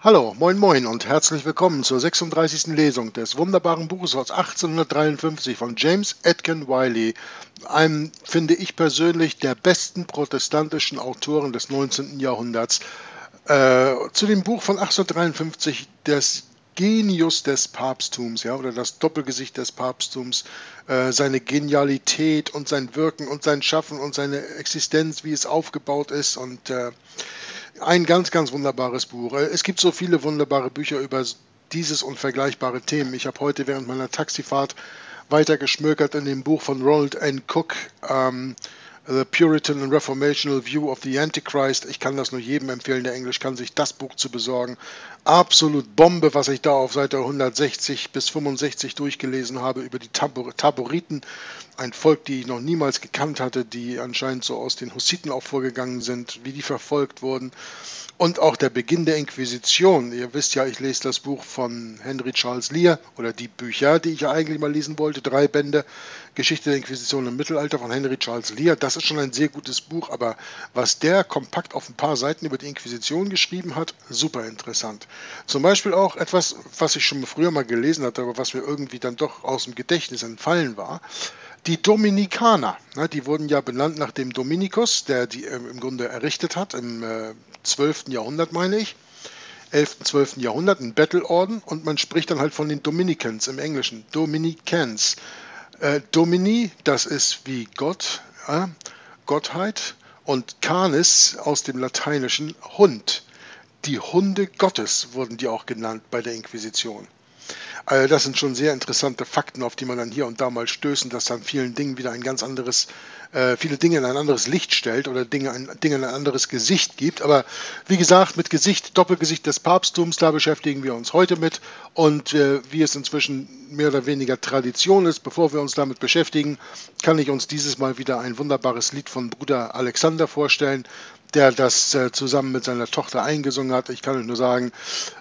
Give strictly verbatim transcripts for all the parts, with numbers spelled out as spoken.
Hallo, moin moin und herzlich willkommen zur sechsunddreißigsten Lesung des wunderbaren Buches aus achtzehnhundertdreiundfünfzig von James Aitken Wylie, einem, finde ich persönlich, der besten protestantischen Autoren des neunzehnten Jahrhunderts. Äh, zu dem Buch von achtzehnhundertdreiundfünfzig, des Genius des Papsttums, ja, oder das Doppelgesicht des Papsttums, äh, seine Genialität und sein Wirken und sein Schaffen und seine Existenz, wie es aufgebaut ist, und äh, ein ganz, ganz wunderbares Buch. Es gibt so viele wunderbare Bücher über dieses und vergleichbare Themen. Ich habe heute während meiner Taxifahrt weiter geschmökert in dem Buch von Ronald N. Cook, ähm, The Puritan and Reformational View of the Antichrist. Ich kann das nur jedem empfehlen, der Englisch kann, sich das Buch zu besorgen. Absolut Bombe, was ich da auf Seite hundertsechzig bis fünfundsechzig durchgelesen habe über die Tabor Taboriten, ein Volk, die ich noch niemals gekannt hatte, die anscheinend so aus den Hussiten auch vorgegangen sind, wie die verfolgt wurden. Und auch der Beginn der Inquisition. Ihr wisst ja, ich lese das Buch von Henry Charles Lea, oder die Bücher, die ich ja eigentlich mal lesen wollte, drei Bände, Geschichte der Inquisition im Mittelalter von Henry Charles Lea. Das ist schon ein sehr gutes Buch, aber was der kompakt auf ein paar Seiten über die Inquisition geschrieben hat, super interessant. Zum Beispiel auch etwas, was ich schon früher mal gelesen hatte, aber was mir irgendwie dann doch aus dem Gedächtnis entfallen war. Die Dominikaner, die wurden ja benannt nach dem Dominikus, der die im Grunde errichtet hat, im zwölften Jahrhundert, meine ich, elften, zwölften Jahrhundert, ein Bettelorden, und man spricht dann halt von den Dominicans im Englischen, Dominicans. Äh, Domini, das ist wie Gott, äh, Gottheit, und Canis aus dem Lateinischen Hund. Die Hunde Gottes wurden die auch genannt bei der Inquisition. Also das sind schon sehr interessante Fakten, auf die man dann hier und da mal stößen, dass dann vielen Dingen wieder ein ganz anderes, äh, viele Dinge in ein anderes Licht stellt oder Dinge ein, Dinge in ein anderes Gesicht gibt. Aber wie gesagt, mit Gesicht, Doppelgesicht des Papsttums, da beschäftigen wir uns heute mit. Und äh, wie es inzwischen mehr oder weniger Tradition ist, bevor wir uns damit beschäftigen, kann ich uns dieses Mal wieder ein wunderbares Lied von Bruder Alexander vorstellen, der das äh, zusammen mit seiner Tochter eingesungen hat. Ich kann nur sagen,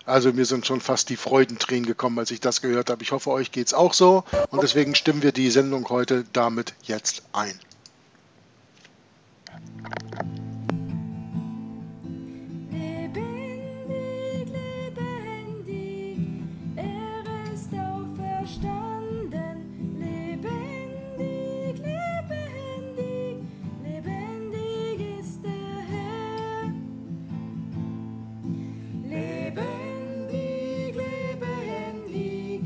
also mir sind schon fast die Freudentränen gekommen, als ich das gehört habe. Ich hoffe, euch geht's auch so, und deswegen stimmen wir die Sendung heute damit jetzt ein. Lebendig, lebendig, er ist auferstanden. Lebendig, lebendig, lebendig ist der Herr. Lebendig. Lebendig, lebendig,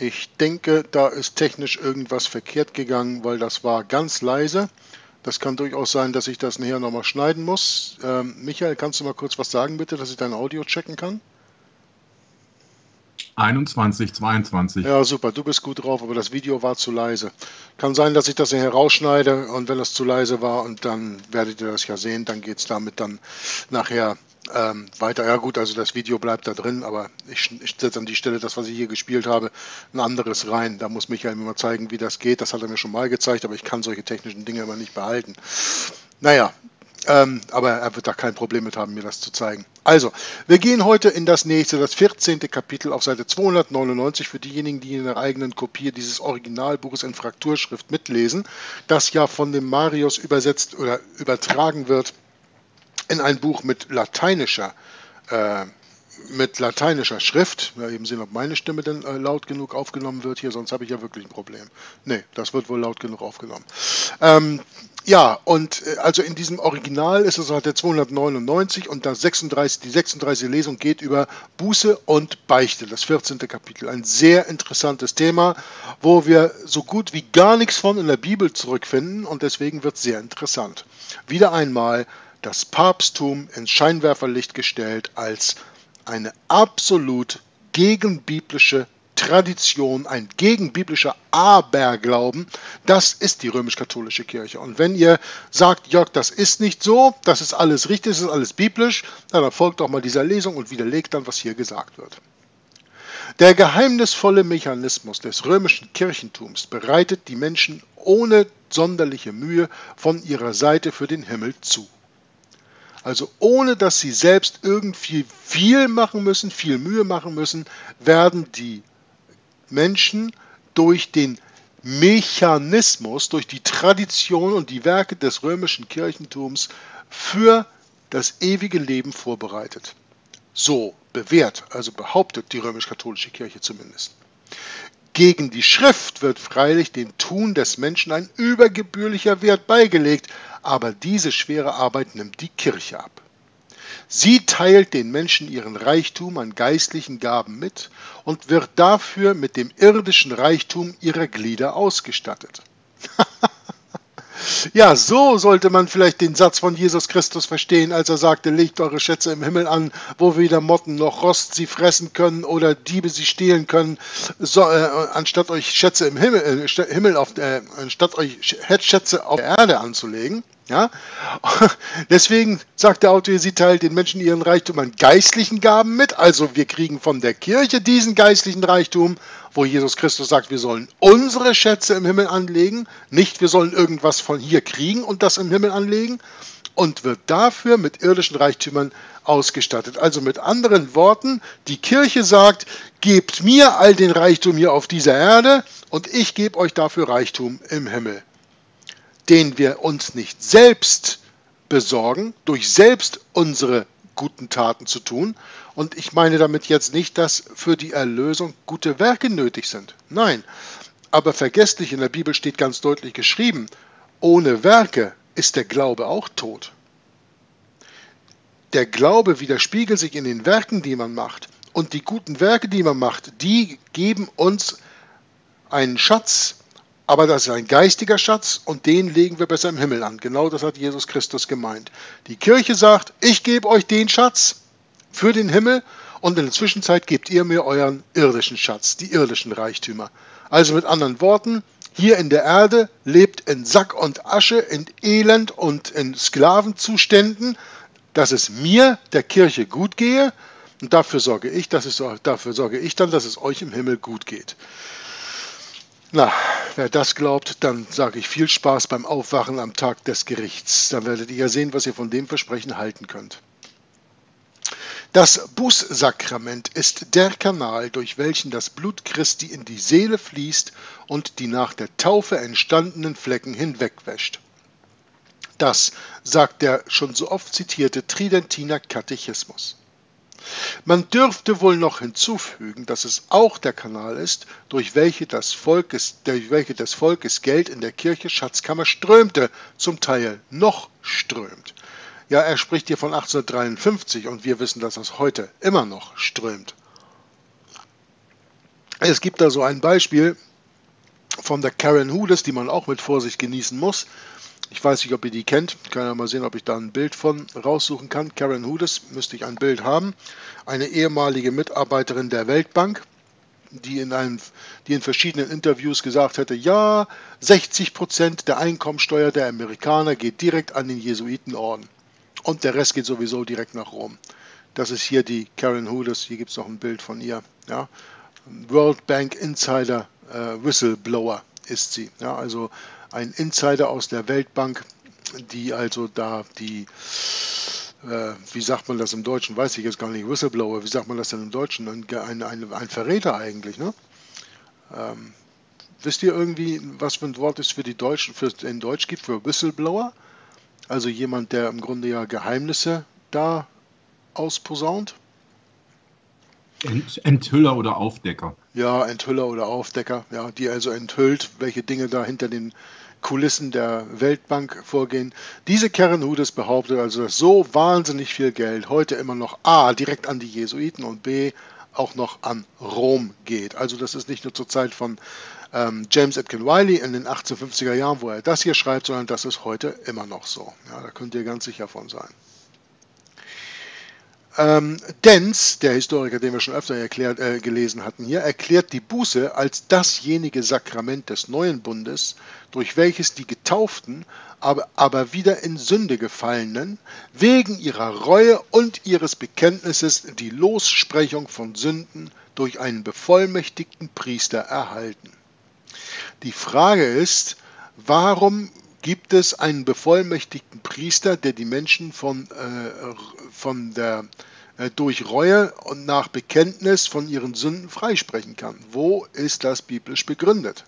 Ich denke, da ist technisch irgendwas verkehrt gegangen, weil das war ganz leise. Das kann durchaus sein, dass ich das nachher nochmal schneiden muss. Ähm, Michael, kannst du mal kurz was sagen, bitte, dass ich dein Audio checken kann? einundzwanzig, zweiundzwanzig. Ja, super, du bist gut drauf, aber das Video war zu leise. Kann sein, dass ich das nachher rausschneide und wenn das zu leise war, und dann werdet ihr das ja sehen, dann geht es damit dann nachher ähm, weiter. Ja gut, also das Video bleibt da drin, aber ich, ich setze an die Stelle, das, was ich hier gespielt habe, ein anderes rein. Da muss Michael mir mal zeigen, wie das geht. Das hat er mir schon mal gezeigt, aber ich kann solche technischen Dinge immer nicht behalten. Naja. Ähm, aber er wird da kein Problem mit haben, mir das zu zeigen. Also, wir gehen heute in das nächste, das vierzehnte Kapitel auf Seite zweihundertneunundneunzig, für diejenigen, die in der eigenen Kopie dieses Originalbuches in Frakturschrift mitlesen, das ja von dem Marius übersetzt oder übertragen wird in ein Buch mit lateinischer äh, mit lateinischer Schrift. Wir eben sehen, ob meine Stimme denn äh, laut genug aufgenommen wird hier, sonst habe ich ja wirklich ein Problem. Ne, das wird wohl laut genug aufgenommen. Ähm, Ja, und also in diesem Original ist es halt der zweihundertneunundneunzig und das sechsunddreißig, die sechsunddreißigste Lesung geht über Buße und Beichte, das vierzehnte Kapitel. Ein sehr interessantes Thema, wo wir so gut wie gar nichts von in der Bibel zurückfinden, und deswegen wird es sehr interessant. Wieder einmal das Papsttum ins Scheinwerferlicht gestellt als eine absolut gegenbiblische Tradition, ein gegenbiblischer Aberglauben, das ist die römisch-katholische Kirche. Und wenn ihr sagt, Jörg, das ist nicht so, das ist alles richtig, das ist alles biblisch, na, dann folgt doch mal dieser Lesung und widerlegt dann, was hier gesagt wird. Der geheimnisvolle Mechanismus des römischen Kirchentums bereitet die Menschen ohne sonderliche Mühe von ihrer Seite für den Himmel zu. Also ohne, dass sie selbst irgendwie viel machen müssen, viel Mühe machen müssen, werden die Menschen durch den Mechanismus, durch die Tradition und die Werke des römischen Kirchentums für das ewige Leben vorbereitet. So bewährt, also behauptet die römisch-katholische Kirche zumindest. Gegen die Schrift wird freilich dem Tun des Menschen ein übergebührlicher Wert beigelegt, aber diese schwere Arbeit nimmt die Kirche ab. Sie teilt den Menschen ihren Reichtum an geistlichen Gaben mit und wird dafür mit dem irdischen Reichtum ihrer Glieder ausgestattet. Ja, so sollte man vielleicht den Satz von Jesus Christus verstehen, als er sagte, legt eure Schätze im Himmel an, wo weder Motten noch Rost sie fressen können oder Diebe sie stehlen können, so, äh, anstatt euch Schätze im Himmel, äh, Himmel auf, äh, anstatt euch Schätze auf der Erde anzulegen. Ja? Deswegen sagt der Autor, sie teilt den Menschen ihren Reichtum an geistlichen Gaben mit, also wir kriegen von der Kirche diesen geistlichen Reichtum, wo Jesus Christus sagt, wir sollen unsere Schätze im Himmel anlegen, nicht wir sollen irgendwas von hier kriegen und das im Himmel anlegen, und wird dafür mit irdischen Reichtümern ausgestattet. Also mit anderen Worten, die Kirche sagt, gebt mir all den Reichtum hier auf dieser Erde und ich gebe euch dafür Reichtum im Himmel, den wir uns nicht selbst besorgen, durch selbst unsere guten Taten zu tun. Und ich meine damit jetzt nicht, dass für die Erlösung gute Werke nötig sind. Nein, aber vergesslich, in der Bibel steht ganz deutlich geschrieben, ohne Werke ist der Glaube auch tot. Der Glaube widerspiegelt sich in den Werken, die man macht. Und die guten Werke, die man macht, die geben uns einen Schatz. Aber das ist ein geistiger Schatz und den legen wir besser im Himmel an. Genau das hat Jesus Christus gemeint. Die Kirche sagt, ich gebe euch den Schatz für den Himmel und in der Zwischenzeit gebt ihr mir euren irdischen Schatz, die irdischen Reichtümer. Also mit anderen Worten, hier in der Erde lebt in Sack und Asche, in Elend und in Sklavenzuständen, dass es mir, der Kirche, gut gehe. Und dafür sorge ich, dass es, dafür sorge ich dann, dass es euch im Himmel gut geht. Na, wer das glaubt, dann sage ich viel Spaß beim Aufwachen am Tag des Gerichts. Dann werdet ihr ja sehen, was ihr von dem Versprechen halten könnt. Das Bußsakrament ist der Kanal, durch welchen das Blut Christi in die Seele fließt und die nach der Taufe entstandenen Flecken hinwegwäscht. Das sagt der schon so oft zitierte Tridentiner Katechismus. Man dürfte wohl noch hinzufügen, dass es auch der Kanal ist, durch welche das Volkes, durch welche des Volkes Geld in der Kirche Schatzkammer strömte, zum Teil noch strömt. Ja, er spricht hier von achtzehnhundertdreiundfünfzig und wir wissen, dass das heute immer noch strömt. Es gibt da so ein Beispiel von der Karen Hudes, die man auch mit Vorsicht genießen muss. Ich weiß nicht, ob ihr die kennt. Ich kann ja mal sehen, ob ich da ein Bild von raussuchen kann. Karen Hudes, müsste ich ein Bild haben. Eine ehemalige Mitarbeiterin der Weltbank, die in, einem, die in verschiedenen Interviews gesagt hätte, ja, sechzig Prozent der Einkommensteuer der Amerikaner geht direkt an den Jesuitenorden. Und der Rest geht sowieso direkt nach Rom. Das ist hier die Karen Hudes. Hier gibt es noch ein Bild von ihr. Ja. World Bank Insider äh, Whistleblower ist sie. Ja, also ein Insider aus der Weltbank, die also da die, äh, wie sagt man das im Deutschen, weiß ich jetzt gar nicht, Whistleblower, wie sagt man das denn im Deutschen? Ein, ein, ein Verräter eigentlich, ne? Ähm, wisst ihr irgendwie, was für ein Wort es für die Deutschen, für in Deutsch gibt, für Whistleblower? Also jemand, der im Grunde ja Geheimnisse da ausposaunt. Enthüller oder Aufdecker. Ja, Enthüller oder Aufdecker, ja, die also enthüllt, welche Dinge da hinter den Kulissen der Weltbank vorgehen. Diese Karen Hudes behauptet also, dass so wahnsinnig viel Geld heute immer noch A, direkt an die Jesuiten und B, auch noch an Rom geht. Also das ist nicht nur zur Zeit von ähm, James Aitken Wylie in den achtzehnhundertfünfziger Jahren, wo er das hier schreibt, sondern das ist heute immer noch so. Ja, da könnt ihr ganz sicher von sein. Ähm, Denz, der Historiker, den wir schon öfter erklärt, äh, gelesen hatten hier, erklärt die Buße als dasjenige Sakrament des neuen Bundes, durch welches die Getauften, aber, aber wieder in Sünde gefallenen, wegen ihrer Reue und ihres Bekenntnisses die Lossprechung von Sünden durch einen bevollmächtigten Priester erhalten. Die Frage ist, warum gibt es einen bevollmächtigten Priester, der die Menschen von, äh, von der, äh, durch Reue und nach Bekenntnis von ihren Sünden freisprechen kann? Wo ist das biblisch begründet?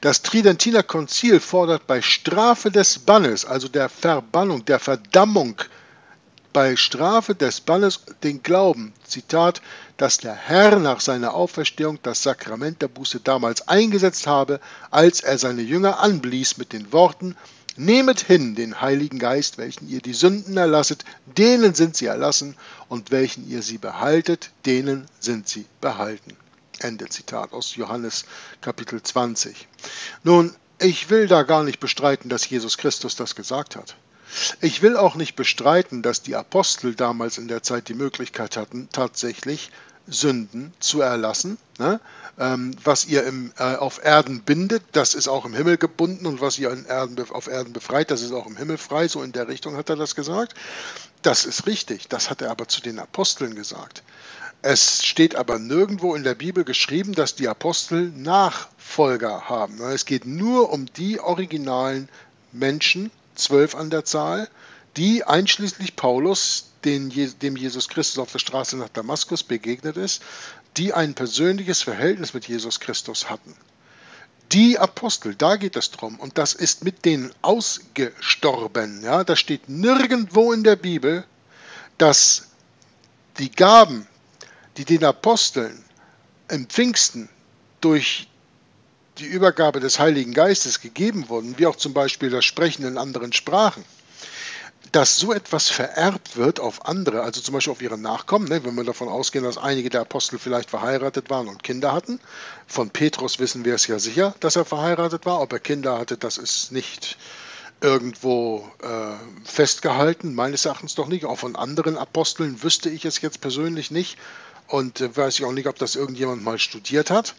Das Tridentiner Konzil fordert bei Strafe des Bannes, also der Verbannung, der Verdammung, bei Strafe des Bannes den Glauben, Zitat, dass der Herr nach seiner Auferstehung das Sakrament der Buße damals eingesetzt habe, als er seine Jünger anblies mit den Worten, nehmet hin den Heiligen Geist, welchen ihr die Sünden erlasset, denen sind sie erlassen, und welchen ihr sie behaltet, denen sind sie behalten. Ende Zitat aus Johannes Kapitel zwanzig. Nun, ich will da gar nicht bestreiten, dass Jesus Christus das gesagt hat. Ich will auch nicht bestreiten, dass die Apostel damals in der Zeit die Möglichkeit hatten, tatsächlich Sünden zu erlassen. Ne? Ähm, was ihr im, äh, auf Erden bindet, das ist auch im Himmel gebunden, und was ihr in Erden, auf Erden befreit, das ist auch im Himmel frei. So in der Richtung hat er das gesagt. Das ist richtig, das hat er aber zu den Aposteln gesagt. Es steht aber nirgendwo in der Bibel geschrieben, dass die Apostel Nachfolger haben. Es geht nur um die originalen Menschen, zwölf an der Zahl, die einschließlich Paulus, den, dem Jesus Christus auf der Straße nach Damaskus begegnet ist, die ein persönliches Verhältnis mit Jesus Christus hatten. Die Apostel, da geht es drum, und das ist mit denen ausgestorben. Ja? Da steht nirgendwo in der Bibel, dass die Gaben, die den Aposteln im Pfingsten durch die Übergabe des Heiligen Geistes gegeben wurden, wie auch zum Beispiel das Sprechen in anderen Sprachen, dass so etwas vererbt wird auf andere, also zum Beispiel auf ihre Nachkommen, ne, wenn wir davon ausgehen, dass einige der Apostel vielleicht verheiratet waren und Kinder hatten. Von Petrus wissen wir es ja sicher, dass er verheiratet war. Ob er Kinder hatte, das ist nicht irgendwo äh, festgehalten, meines Erachtens doch nicht. Auch von anderen Aposteln wüsste ich es jetzt persönlich nicht, und äh, weiß ich auch nicht, ob das irgendjemand mal studiert hat.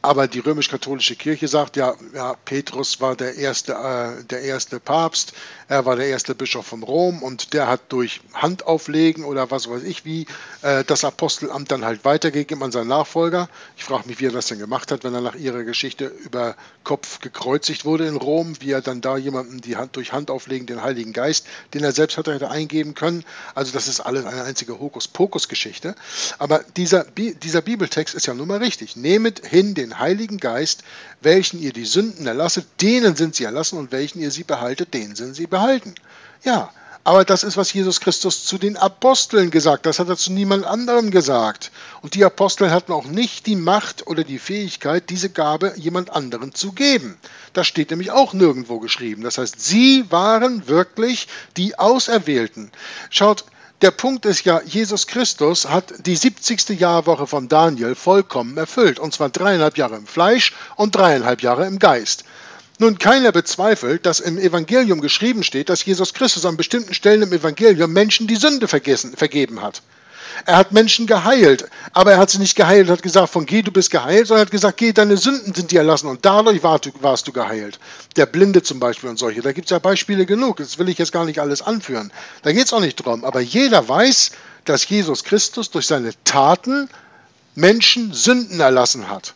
Aber die römisch-katholische Kirche sagt, ja, ja, Petrus war der erste, äh, der erste Papst, er war der erste Bischof von Rom, und der hat durch Handauflegen oder was weiß ich wie äh, das Apostelamt dann halt weitergegeben an seinen Nachfolger. Ich frage mich, wie er das denn gemacht hat, wenn er nach ihrer Geschichte über Kopf gekreuzigt wurde in Rom, wie er dann da jemandem die Hand, durch Handauflegen den Heiligen Geist, den er selbst hatte, hätte eingeben können. Also das ist alles eine einzige Hokuspokus-Geschichte. Aber dieser, Bi- dieser Bibeltext ist ja nun mal richtig. Nehmet hin den Heiligen Geist, welchen ihr die Sünden erlasset, denen sind sie erlassen, und welchen ihr sie behaltet, denen sind sie behalten. Ja, aber das ist, was Jesus Christus zu den Aposteln gesagt hat. Das hat er zu niemand anderem gesagt. Und die Apostel hatten auch nicht die Macht oder die Fähigkeit, diese Gabe jemand anderen zu geben. Das steht nämlich auch nirgendwo geschrieben. Das heißt, sie waren wirklich die Auserwählten. Schaut, Der Punkt ist ja, Jesus Christus hat die siebzigste Jahrwoche von Daniel vollkommen erfüllt, und zwar dreieinhalb Jahre im Fleisch und dreieinhalb Jahre im Geist. Nun, keiner bezweifelt, dass im Evangelium geschrieben steht, dass Jesus Christus an bestimmten Stellen im Evangelium Menschen die Sünde vergessen, vergeben hat. Er hat Menschen geheilt, aber er hat sie nicht geheilt, hat gesagt, von geh, du bist geheilt, sondern hat gesagt, geh, deine Sünden sind dir erlassen und dadurch warst du geheilt. Der Blinde zum Beispiel und solche, da gibt es ja Beispiele genug, das will ich jetzt gar nicht alles anführen. Da geht es auch nicht drum, aber jeder weiß, dass Jesus Christus durch seine Taten Menschen Sünden erlassen hat.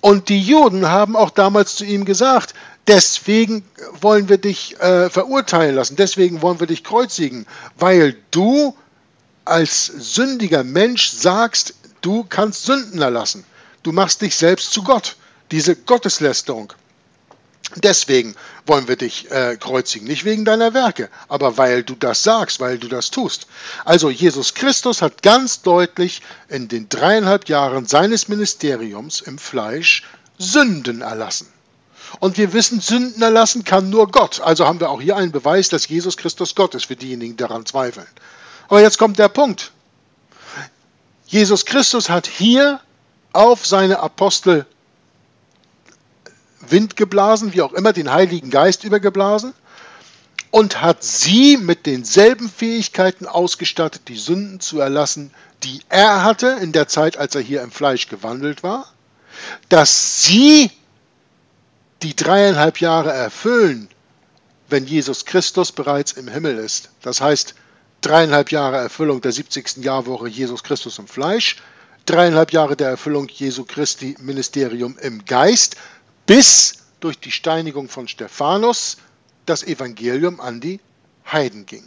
Und die Juden haben auch damals zu ihm gesagt, deswegen wollen wir dich äh, verurteilen lassen, deswegen wollen wir dich kreuzigen, weil du als sündiger Mensch sagst, du kannst Sünden erlassen. Du machst dich selbst zu Gott. Diese Gotteslästerung. Deswegen wollen wir dich äh, kreuzigen. Nicht wegen deiner Werke, aber weil du das sagst, weil du das tust. Also Jesus Christus hat ganz deutlich in den dreieinhalb Jahren seines Ministeriums im Fleisch Sünden erlassen. Und wir wissen, Sünden erlassen kann nur Gott. Also haben wir auch hier einen Beweis, dass Jesus Christus Gott ist, für diejenigen, die daran zweifeln. Aber jetzt kommt der Punkt. Jesus Christus hat hier auf seine Apostel Wind geblasen, wie auch immer, den Heiligen Geist übergeblasen und hat sie mit denselben Fähigkeiten ausgestattet, die Sünden zu erlassen, die er hatte in der Zeit, als er hier im Fleisch gewandelt war, dass sie die dreieinhalb Jahre erfüllen, wenn Jesus Christus bereits im Himmel ist. Das heißt, dreieinhalb Jahre Erfüllung der siebzigsten Jahrwoche Jesus Christus im Fleisch, dreieinhalb Jahre der Erfüllung Jesu Christi Ministerium im Geist, bis durch die Steinigung von Stephanus das Evangelium an die Heiden ging.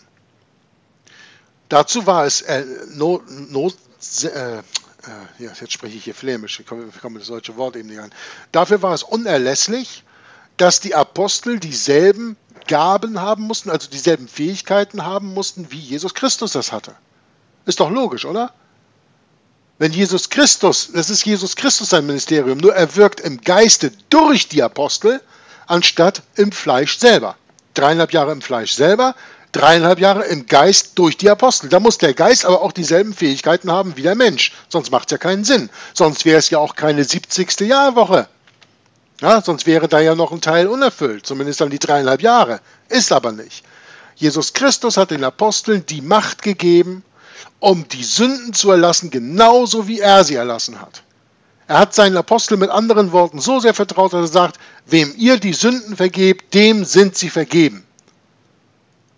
Dazu war es äh, not, not, äh, ja, jetzt spreche ich hier flämisch, ich komme, ich komme das deutsche Wort eben nicht an. Dafür war es unerlässlich, dass die Apostel dieselben Gaben haben mussten, also dieselben Fähigkeiten haben mussten, wie Jesus Christus das hatte. Ist doch logisch, oder? Wenn Jesus Christus, das ist Jesus Christus sein Ministerium, nur er wirkt im Geiste durch die Apostel, anstatt im Fleisch selber. Dreieinhalb Jahre im Fleisch selber, dreieinhalb Jahre im Geist durch die Apostel. Da muss der Geist aber auch dieselben Fähigkeiten haben wie der Mensch, sonst macht es ja keinen Sinn. Sonst wäre es ja auch keine siebzigste Jahrwoche. Ja, sonst wäre da ja noch ein Teil unerfüllt, zumindest dann die dreieinhalb Jahre. Ist aber nicht. Jesus Christus hat den Aposteln die Macht gegeben, um die Sünden zu erlassen, genauso wie er sie erlassen hat. Er hat seinen Aposteln mit anderen Worten so sehr vertraut, dass er sagt, wem ihr die Sünden vergebt, dem sind sie vergeben.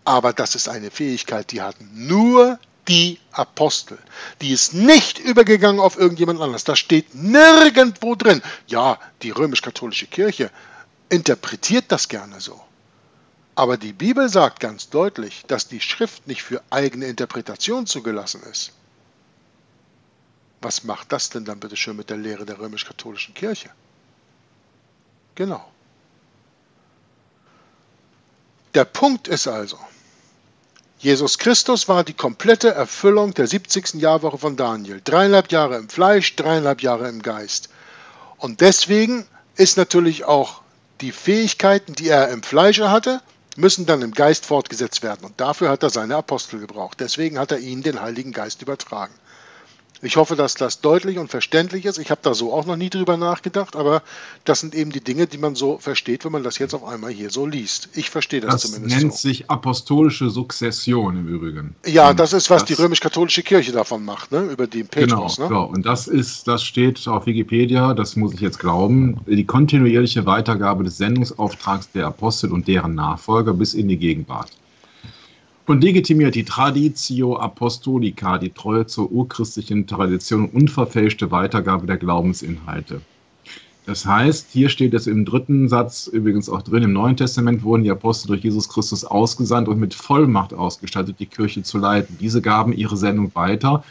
Aber das ist eine Fähigkeit, die hatten nur die Apostel. Die ist nicht übergegangen auf irgendjemand anders. Das steht nirgendwo drin. Ja, die römisch-katholische Kirche interpretiert das gerne so. Aber die Bibel sagt ganz deutlich, dass die Schrift nicht für eigene Interpretation zugelassen ist. Was macht das denn dann bitte schön mit der Lehre der römisch-katholischen Kirche? Genau. Der Punkt ist also, Jesus Christus war die komplette Erfüllung der siebzigsten Jahrwoche von Daniel. Dreieinhalb Jahre im Fleisch, dreieinhalb Jahre im Geist. Und deswegen ist natürlich auch die Fähigkeiten, die er im Fleisch hatte, müssen dann im Geist fortgesetzt werden. Und dafür hat er seine Apostel gebraucht. Deswegen hat er ihnen den Heiligen Geist übertragen. Ich hoffe, dass das deutlich und verständlich ist. Ich habe da so auch noch nie drüber nachgedacht, aber das sind eben die Dinge, die man so versteht, wenn man das jetzt auf einmal hier so liest. Ich verstehe das, das zumindest so. Das nennt sich apostolische Sukzession im Übrigen. Ja, und das ist, was das, die römisch-katholische Kirche davon macht, ne? Über den Petrus. Genau, ne? So. Und das ist, das steht auf Wikipedia, das muss ich jetzt glauben, die kontinuierliche Weitergabe des Sendungsauftrags der Apostel und deren Nachfolger bis in die Gegenwart. Und legitimiert die Traditio Apostolica, die treue zur urchristlichen Tradition und unverfälschte Weitergabe der Glaubensinhalte. Das heißt, hier steht es im dritten Satz übrigens auch drin, im Neuen Testament wurden die Apostel durch Jesus Christus ausgesandt und mit Vollmacht ausgestattet, die Kirche zu leiten. Diese gaben ihre Sendung weiter,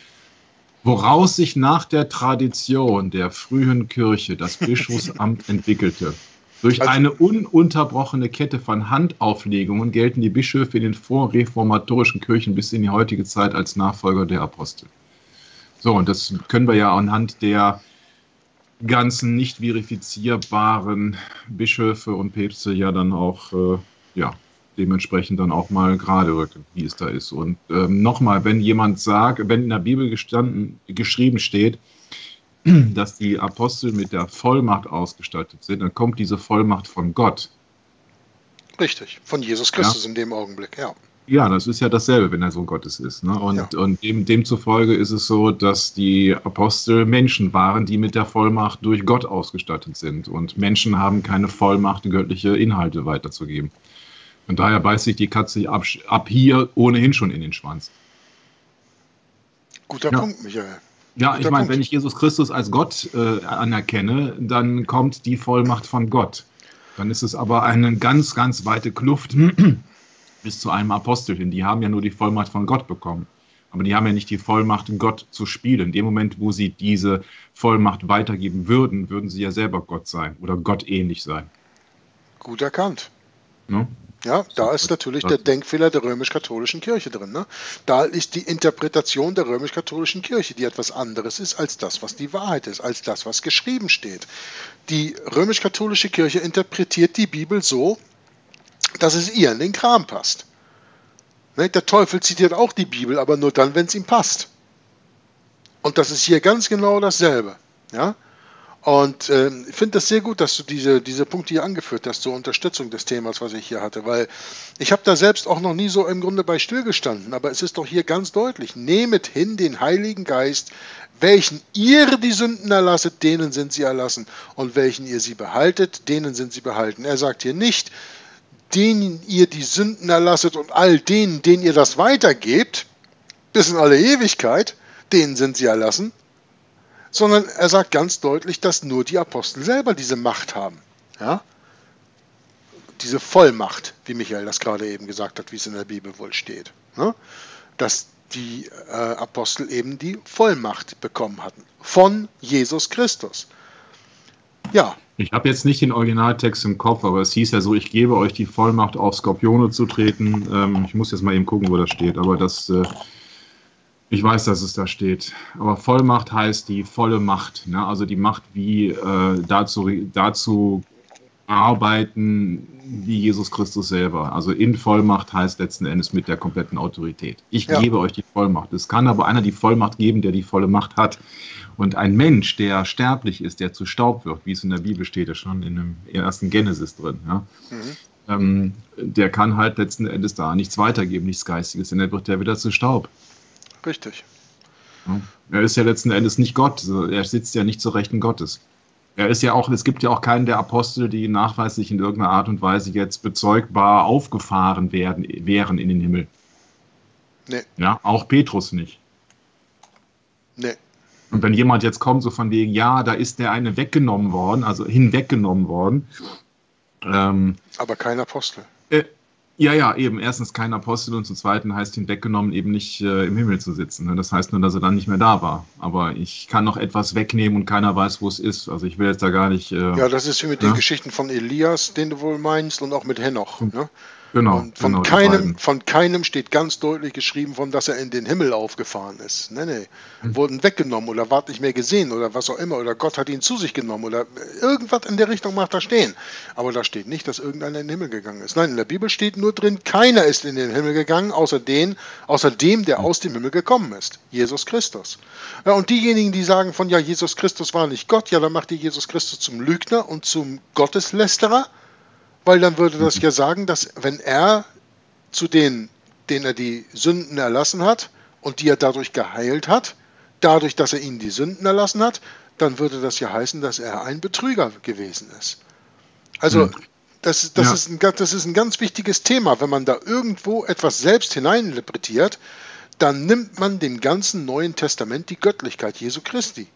woraus sich nach der Tradition der frühen Kirche das Bischofsamt entwickelte. Durch eine ununterbrochene Kette von Handauflegungen gelten die Bischöfe in den vorreformatorischen Kirchen bis in die heutige Zeit als Nachfolger der Apostel. So, und das können wir ja anhand der ganzen nicht verifizierbaren Bischöfe und Päpste ja dann auch äh, ja, dementsprechend dann auch mal gerade rücken, wie es da ist. Und ähm, nochmal, wenn jemand sagt, wenn in der Bibel gestanden, geschrieben steht, dass die Apostel mit der Vollmacht ausgestattet sind, dann kommt diese Vollmacht von Gott. Richtig, von Jesus Christus ja? in dem Augenblick, ja. Ja, das ist ja dasselbe, wenn er Sohn Gottes ist. Ne? Und, ja. und dem, demzufolge ist es so, dass die Apostel Menschen waren, die mit der Vollmacht durch Gott ausgestattet sind. Und Menschen haben keine Vollmacht, göttliche Inhalte weiterzugeben. Und daher beißt sich die Katze ab, ab hier ohnehin schon in den Schwanz. Guter ja. Punkt, Michael. Ja, Guter ich meine, wenn ich Jesus Christus als Gott äh, anerkenne, dann kommt die Vollmacht von Gott. Dann ist es aber eine ganz, ganz weite Kluft bis zu einem Apostel hin. Die haben ja nur die Vollmacht von Gott bekommen. Aber die haben ja nicht die Vollmacht, Gott zu spielen. In dem Moment, wo sie diese Vollmacht weitergeben würden, würden sie ja selber Gott sein oder Gott ähnlich sein. Gut erkannt. Ne? Ja, da ist natürlich der Denkfehler der römisch-katholischen Kirche drin. Ne? Da ist die Interpretation der römisch-katholischen Kirche, die etwas anderes ist als das, was die Wahrheit ist, als das, was geschrieben steht. Die römisch-katholische Kirche interpretiert die Bibel so, dass es ihr in den Kram passt. Ne? Der Teufel zitiert auch die Bibel, aber nur dann, wenn es ihm passt. Und das ist hier ganz genau dasselbe. Ja? Und äh, ich finde das sehr gut, dass du diese, diese Punkte hier angeführt hast, zur Unterstützung des Themas, was ich hier hatte, weil ich habe da selbst auch noch nie so im Grunde bei stillgestanden, aber es ist doch hier ganz deutlich, nehmet hin den Heiligen Geist, welchen ihr die Sünden erlasset, denen sind sie erlassen, und welchen ihr sie behaltet, denen sind sie behalten. Er sagt hier nicht, denen ihr die Sünden erlasset und all denen, denen ihr das weitergebt, bis in alle Ewigkeit, denen sind sie erlassen, sondern er sagt ganz deutlich, dass nur die Apostel selber diese Macht haben. Ja? Diese Vollmacht, wie Michael das gerade eben gesagt hat, wie es in der Bibel wohl steht. Ja? Dass die äh, Apostel eben die Vollmacht bekommen hatten. Von Jesus Christus. Ja. Ich habe jetzt nicht den Originaltext im Kopf, aber es hieß ja so, ich gebe euch die Vollmacht, auf Skorpione zu treten. Ähm, ich muss jetzt mal eben gucken, wo das steht, aber das... Äh Ich weiß, dass es da steht, aber Vollmacht heißt die volle Macht, ne? Also die Macht, wie äh, dazu, dazu arbeiten wie Jesus Christus selber. Also in Vollmacht heißt letzten Endes mit der kompletten Autorität. Ich ja. gebe euch die Vollmacht. Es kann aber einer die Vollmacht geben, der die volle Macht hat. Und ein Mensch, der sterblich ist, der zu Staub wird, wie es in der Bibel steht, ja schon in dem ersten Genesis drin, ja? Mhm. ähm, der kann halt letzten Endes da nichts weitergeben, nichts Geistiges, denn er wird ja wieder zu Staub. Richtig. Er ist ja letzten Endes nicht Gott. Er sitzt ja nicht zur Rechten Gottes. Er ist ja auch, es gibt ja auch keinen der Apostel, die nachweislich in irgendeiner Art und Weise jetzt bezeugbar aufgefahren werden, wären in den Himmel. Nee. Ja, auch Petrus nicht. Nee. Und wenn jemand jetzt kommt, so von wegen, ja, da ist der eine weggenommen worden, also hinweggenommen worden. Ähm, Aber kein Apostel. Äh, Ja, ja, eben. Erstens kein Apostel und zum Zweiten heißt hinweggenommen, eben nicht äh, im Himmel zu sitzen. Das heißt nur, dass er dann nicht mehr da war. Aber ich kann noch etwas wegnehmen und keiner weiß, wo es ist. Also ich will jetzt da gar nicht... Äh, ja, das ist wie mit ja? den Geschichten von Elias, den du wohl meinst, und auch mit Henoch. Ne? Genau. Und von, genau keinem, von keinem steht ganz deutlich geschrieben, von dass er in den Himmel aufgefahren ist. Nee, nee. Hm. Wurden weggenommen oder ward nicht mehr gesehen oder was auch immer. Oder Gott hat ihn zu sich genommen oder irgendwas in der Richtung macht da stehen. Aber da steht nicht, dass irgendeiner in den Himmel gegangen ist. Nein, in der Bibel steht nur drin, keiner ist in den Himmel gegangen, außer, den, außer dem, der aus dem Himmel gekommen ist. Jesus Christus. Ja, und diejenigen, die sagen von, ja, Jesus Christus war nicht Gott, ja, dann macht ihr Jesus Christus zum Lügner und zum Gotteslästerer. Weil dann würde das ja sagen, dass wenn er zu denen, denen er die Sünden erlassen hat und die er dadurch geheilt hat, dadurch, dass er ihnen die Sünden erlassen hat, dann würde das ja heißen, dass er ein Betrüger gewesen ist. Also das, das, ja. ist ein, das ist ein ganz wichtiges Thema. Wenn man da irgendwo etwas selbst hineininterpretiert, dann nimmt man dem ganzen Neuen Testament die Göttlichkeit Jesu Christi.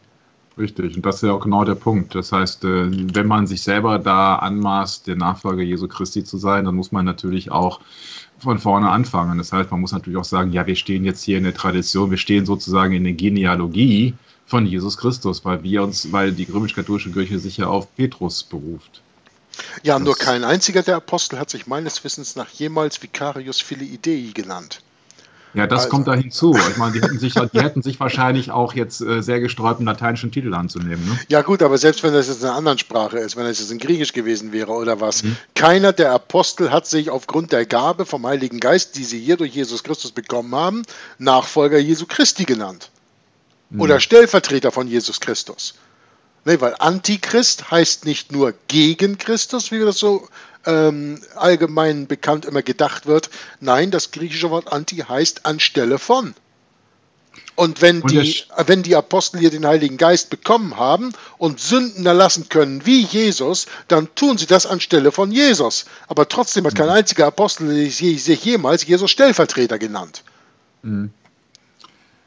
Richtig, und das ist ja auch genau der Punkt. Das heißt, wenn man sich selber da anmaßt, der Nachfolger Jesu Christi zu sein, dann muss man natürlich auch von vorne anfangen. Das heißt, man muss natürlich auch sagen, ja, wir stehen jetzt hier in der Tradition, wir stehen sozusagen in der Genealogie von Jesus Christus, weil wir uns, weil die römisch-katholische Kirche sich ja auf Petrus beruft. Ja, das nur kein einziger der Apostel hat sich meines Wissens nach jemals Vicarius Filii Dei genannt. Ja, das also, kommt da hinzu. Ich meine, die hätten sich, die hätten sich wahrscheinlich auch jetzt äh, sehr gesträubt, einen lateinischen Titel anzunehmen. Ne? Ja gut, aber selbst wenn das jetzt in einer anderen Sprache ist, wenn das jetzt in Griechisch gewesen wäre oder was, mhm. keiner der Apostel hat sich aufgrund der Gabe vom Heiligen Geist, die sie hier durch Jesus Christus bekommen haben, Nachfolger Jesu Christi genannt. Mhm. Oder Stellvertreter von Jesus Christus. Nee, weil Antichrist heißt nicht nur gegen Christus, wie wir das so ähm, allgemein bekannt immer gedacht wird. Nein, das griechische Wort Anti heißt anstelle von. Und wenn, und die, wenn die Apostel hier den Heiligen Geist bekommen haben und Sünden erlassen können wie Jesus, dann tun sie das anstelle von Jesus. Aber trotzdem hat mhm. kein einziger Apostel sich jemals Jesus Stellvertreter genannt.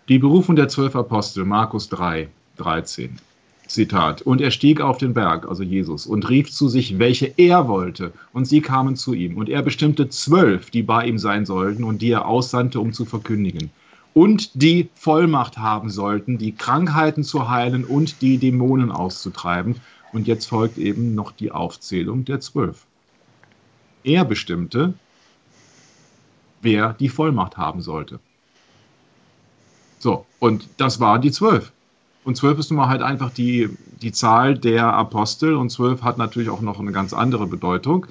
Die Berufung der zwölf Apostel, Markus drei, dreizehn. Zitat, und er stieg auf den Berg, also Jesus, und rief zu sich, welche er wollte, und sie kamen zu ihm. Und er bestimmte zwölf, die bei ihm sein sollten und die er aussandte, um zu verkündigen. Und die Vollmacht haben sollten, die Krankheiten zu heilen und die Dämonen auszutreiben. Und jetzt folgt eben noch die Aufzählung der zwölf. Er bestimmte, wer die Vollmacht haben sollte. So, und das waren die zwölf. Und zwölf ist nun mal halt einfach die, die Zahl der Apostel. Und zwölf hat natürlich auch noch eine ganz andere Bedeutung.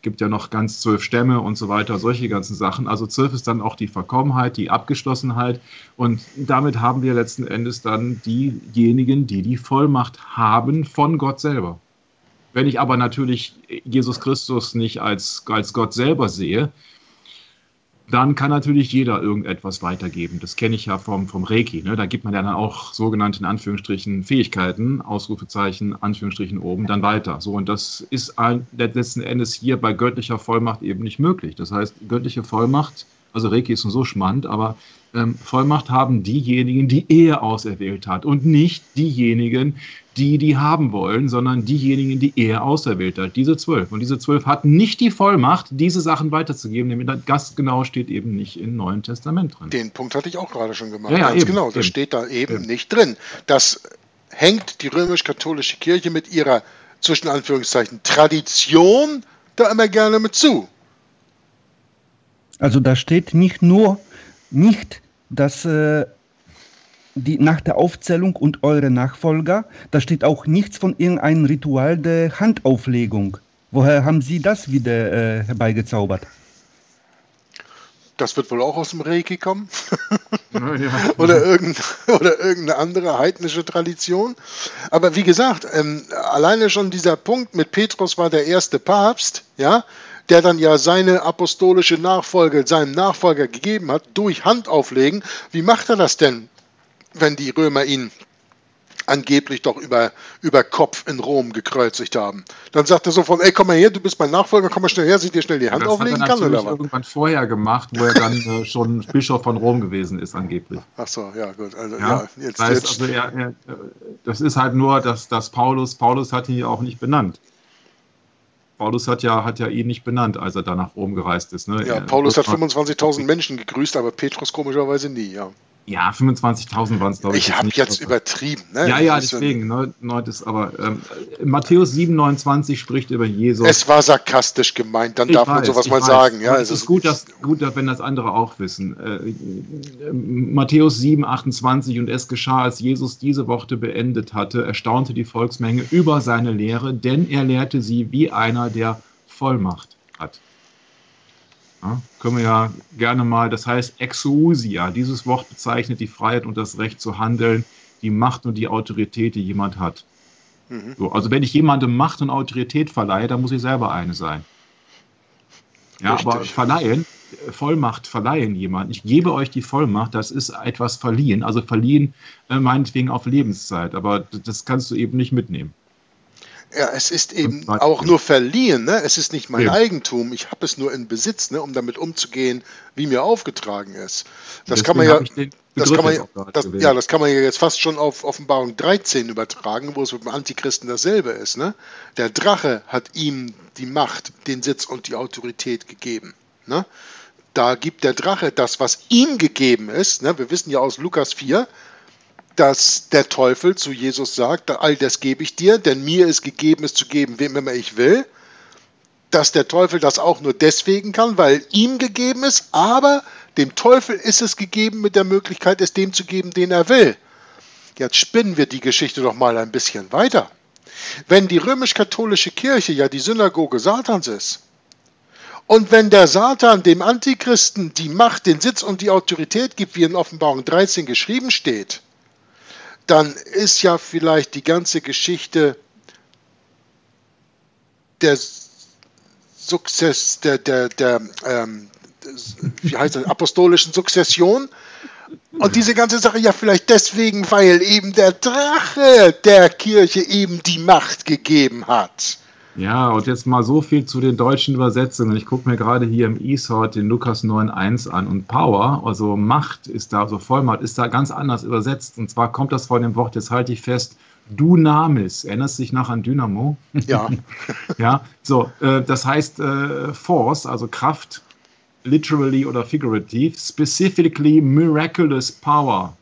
Gibt ja noch ganz zwölf Stämme und so weiter, solche ganzen Sachen. Also zwölf ist dann auch die Verkommenheit, die Abgeschlossenheit. Und damit haben wir letzten Endes dann diejenigen, die die Vollmacht haben von Gott selber. Wenn ich aber natürlich Jesus Christus nicht als, als Gott selber sehe, dann kann natürlich jeder irgendetwas weitergeben. Das kenne ich ja vom, vom Reiki. Ne? Da gibt man ja dann auch sogenannte, in Anführungsstrichen, Fähigkeiten, Ausrufezeichen, Anführungsstrichen oben, dann weiter. So, und das ist ein, letzten Endes hier bei göttlicher Vollmacht eben nicht möglich. Das heißt, göttliche Vollmacht, also Reiki ist nun so schmand, aber ähm, Vollmacht haben diejenigen, die er auserwählt hat und nicht diejenigen, die die haben wollen, sondern diejenigen, die er auserwählt hat, diese zwölf. Und diese zwölf hatten nicht die Vollmacht, diese Sachen weiterzugeben, nämlich das gastgenau steht eben nicht im Neuen Testament drin. Den Punkt hatte ich auch gerade schon gemacht. Ja, ja, ganz eben, genau, das eben. steht da eben, eben nicht drin. Das hängt die römisch-katholische Kirche mit ihrer, zwischen Anführungszeichen, Tradition da immer gerne mit zu. Also da steht nicht nur, nicht, dass äh, die, nach der Aufzählung und eure Nachfolger, da steht auch nichts von irgendeinem Ritual der Handauflegung. Woher haben Sie das wieder äh, herbeigezaubert? Das wird wohl auch aus dem Reiki kommen. Ja, ja. Oder, irgend, oder irgendeine andere heidnische Tradition. Aber wie gesagt, ähm, alleine schon dieser Punkt mit Petrus war der erste Papst, ja, der dann ja seine apostolische Nachfolge seinem Nachfolger gegeben hat, durch Handauflegen. Wie macht er das denn, wenn die Römer ihn angeblich doch über, über Kopf in Rom gekreuzigt haben? Dann sagt er so von, ey, komm mal her, du bist mein Nachfolger, komm mal schnell her, sich dir schnell die Hand auflegen kann, oder was? Das hat er irgendwann vorher gemacht, wo er dann äh, schon Bischof von Rom gewesen ist, angeblich. Ach so, ja, gut. Also, ja, ja, jetzt, das, heißt, jetzt. Also, er, er, das ist halt nur, dass, dass Paulus, Paulus hat ihn ja auch nicht benannt. Paulus hat ja, hat ja ihn nicht benannt, als er da nach Rom gereist ist. Ne? Ja, Paulus hat fünfundzwanzigtausend Menschen gegrüßt, aber Petrus komischerweise nie, ja. Ja, fünfundzwanzigtausend waren es, glaube ich. Ich habe jetzt übertrieben. Ne? Ja, ja, deswegen. Ne, ne, das, aber ähm, Matthäus sieben, neunundzwanzig spricht über Jesus. Es war sarkastisch gemeint, dann ich darf weiß, man sowas mal weiß. sagen. Ja, es ist gut, dass, gut, wenn das andere auch wissen. Äh, äh, Matthäus sieben, achtundzwanzig, und es geschah, als Jesus diese Worte beendet hatte, erstaunte die Volksmenge über seine Lehre, denn er lehrte sie wie einer, der Vollmacht hat. Ja, können wir ja gerne mal, das heißt Exousia, dieses Wort bezeichnet die Freiheit und das Recht zu handeln, die Macht und die Autorität, die jemand hat. Mhm. So, also wenn ich jemandem Macht und Autorität verleihe, dann muss ich selber eine sein. Ja, richtig. Aber verleihen, Vollmacht verleihen jemand. Ich gebe euch die Vollmacht, das ist etwas verliehen, also verliehen meinetwegen auf Lebenszeit, aber das kannst du eben nicht mitnehmen. Ja, es ist eben auch nur verliehen, ne? Es ist nicht mein ja. Eigentum, ich habe es nur in Besitz, ne? Um damit umzugehen, wie mir aufgetragen ist. Das kann man ja, das kann man ja, das, ja, das kann man ja jetzt fast schon auf Offenbarung dreizehn übertragen, wo es mit dem Antichristen dasselbe ist, ne? Der Drache hat ihm die Macht, den Sitz und die Autorität gegeben, ne? Da gibt der Drache das, was ihm gegeben ist, ne? Wir wissen ja aus Lukas vier, dass der Teufel zu Jesus sagt, all das gebe ich dir, denn mir ist gegeben, es zu geben, wem immer ich will. Dass der Teufel das auch nur deswegen kann, weil ihm gegeben ist, aber Dem Teufel ist es gegeben, mit der Möglichkeit, es dem zu geben, den er will. Jetzt spinnen wir die Geschichte doch mal ein bisschen weiter. Wenn die römisch-katholische Kirche ja die Synagoge Satans ist, und wenn der Satan dem Antichristen die Macht, den Sitz und die Autorität gibt, wie in Offenbarung dreizehn geschrieben steht, dann ist ja vielleicht die ganze Geschichte der Sukzess, der, der, der ähm, wie heißt das, apostolischen Sukzession. Und diese ganze Sache ja vielleicht deswegen, weil eben der Drache der Kirche eben die Macht gegeben hat. Ja, und jetzt mal so viel zu den deutschen Übersetzungen. Ich gucke mir gerade hier im eSword den Lukas neun Eins an und Power, also Macht ist da, also Vollmacht, ist da ganz anders übersetzt. Und zwar kommt das von dem Wort, jetzt halte ich fest, Dynamis. Erinnerst du dich noch an Dynamo? Ja. Ja, so, äh, das heißt äh, Force, also Kraft, literally oder figurativ, specifically miraculous power.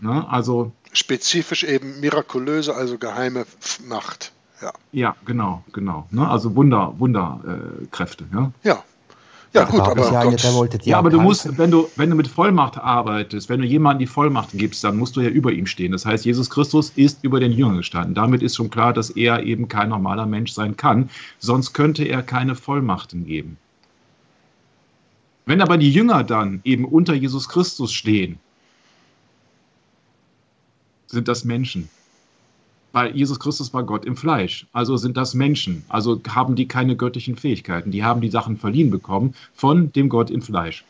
Ne? Also spezifisch eben mirakulöse, also geheime Macht. Ja, ja, genau, genau. Ne? Also Wunder, Wunderkräfte. Äh, ja, ja, ja gut, aber, ja, ja, aber du musst, wenn du, wenn du mit Vollmacht arbeitest, wenn du jemandem die Vollmacht gibst, dann musst du ja über ihm stehen. Das heißt, Jesus Christus ist über den Jüngern gestanden. Damit ist schon klar, dass er eben kein normaler Mensch sein kann. Sonst könnte er keine Vollmachten geben. Wenn aber die Jünger dann eben unter Jesus Christus stehen, sind das Menschen. Weil Jesus Christus war Gott im Fleisch. Also sind das Menschen. Also haben die keine göttlichen Fähigkeiten. Die haben die Sachen verliehen bekommen von dem Gott im Fleisch.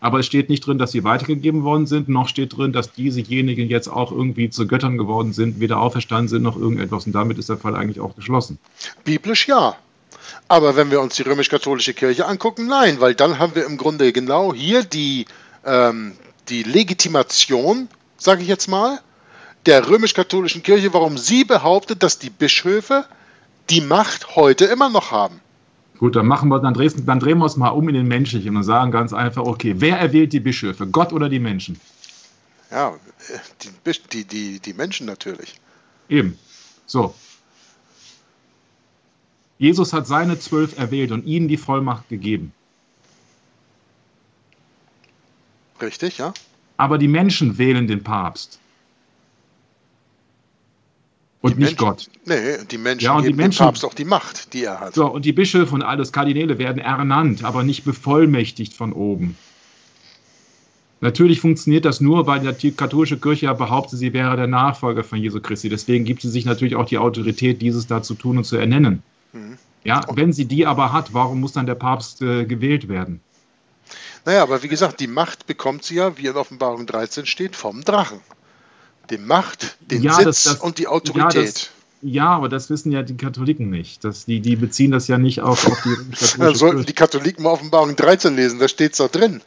Aber es steht nicht drin, dass sie weitergegeben worden sind, noch steht drin, dass diesejenigen jetzt auch irgendwie zu Göttern geworden sind, weder auferstanden sind noch irgendetwas. Und damit ist der Fall eigentlich auch geschlossen. Biblisch ja. Aber wenn wir uns die römisch-katholische Kirche angucken, nein, weil dann haben wir im Grunde genau hier die, ähm, die Legitimation, sage ich jetzt mal, der römisch-katholischen Kirche, warum sie behauptet, dass die Bischöfe die Macht heute immer noch haben. Gut, dann, machen wir, dann, drehen, dann drehen wir es mal um in den Menschlichen und sagen ganz einfach, okay, wer erwählt die Bischöfe, Gott oder die Menschen? Ja, die, die, die, die Menschen natürlich. Eben, so. Jesus hat seine zwölf erwählt und ihnen die Vollmacht gegeben. Richtig, ja. Aber die Menschen wählen den Papst. Und die nicht Menschen, Gott. Nee, die Menschen ja, und geben die Menschen, dem Papst auch die Macht, die er hat. So, und die Bischöfe und alles, Kardinäle werden ernannt, aber nicht bevollmächtigt von oben. Natürlich funktioniert das nur, weil die katholische Kirche ja behauptet, sie wäre der Nachfolger von Jesu Christi. Deswegen gibt sie sich natürlich auch die Autorität, dieses da zu tun und zu ernennen. Mhm. Ja, okay. Wenn sie die aber hat, warum muss dann der Papst äh, gewählt werden? Naja, aber wie gesagt, die Macht bekommt sie ja, wie in Offenbarung dreizehn steht, vom Drachen. Die Macht, den ja, Sitz das, das, und die Autorität. Ja, das, ja, aber das wissen ja die Katholiken nicht. Das, die, die beziehen das ja nicht auf, auf die katholische Dann sollten die Katholiken mal Offenbarung dreizehn lesen, da steht es doch drin.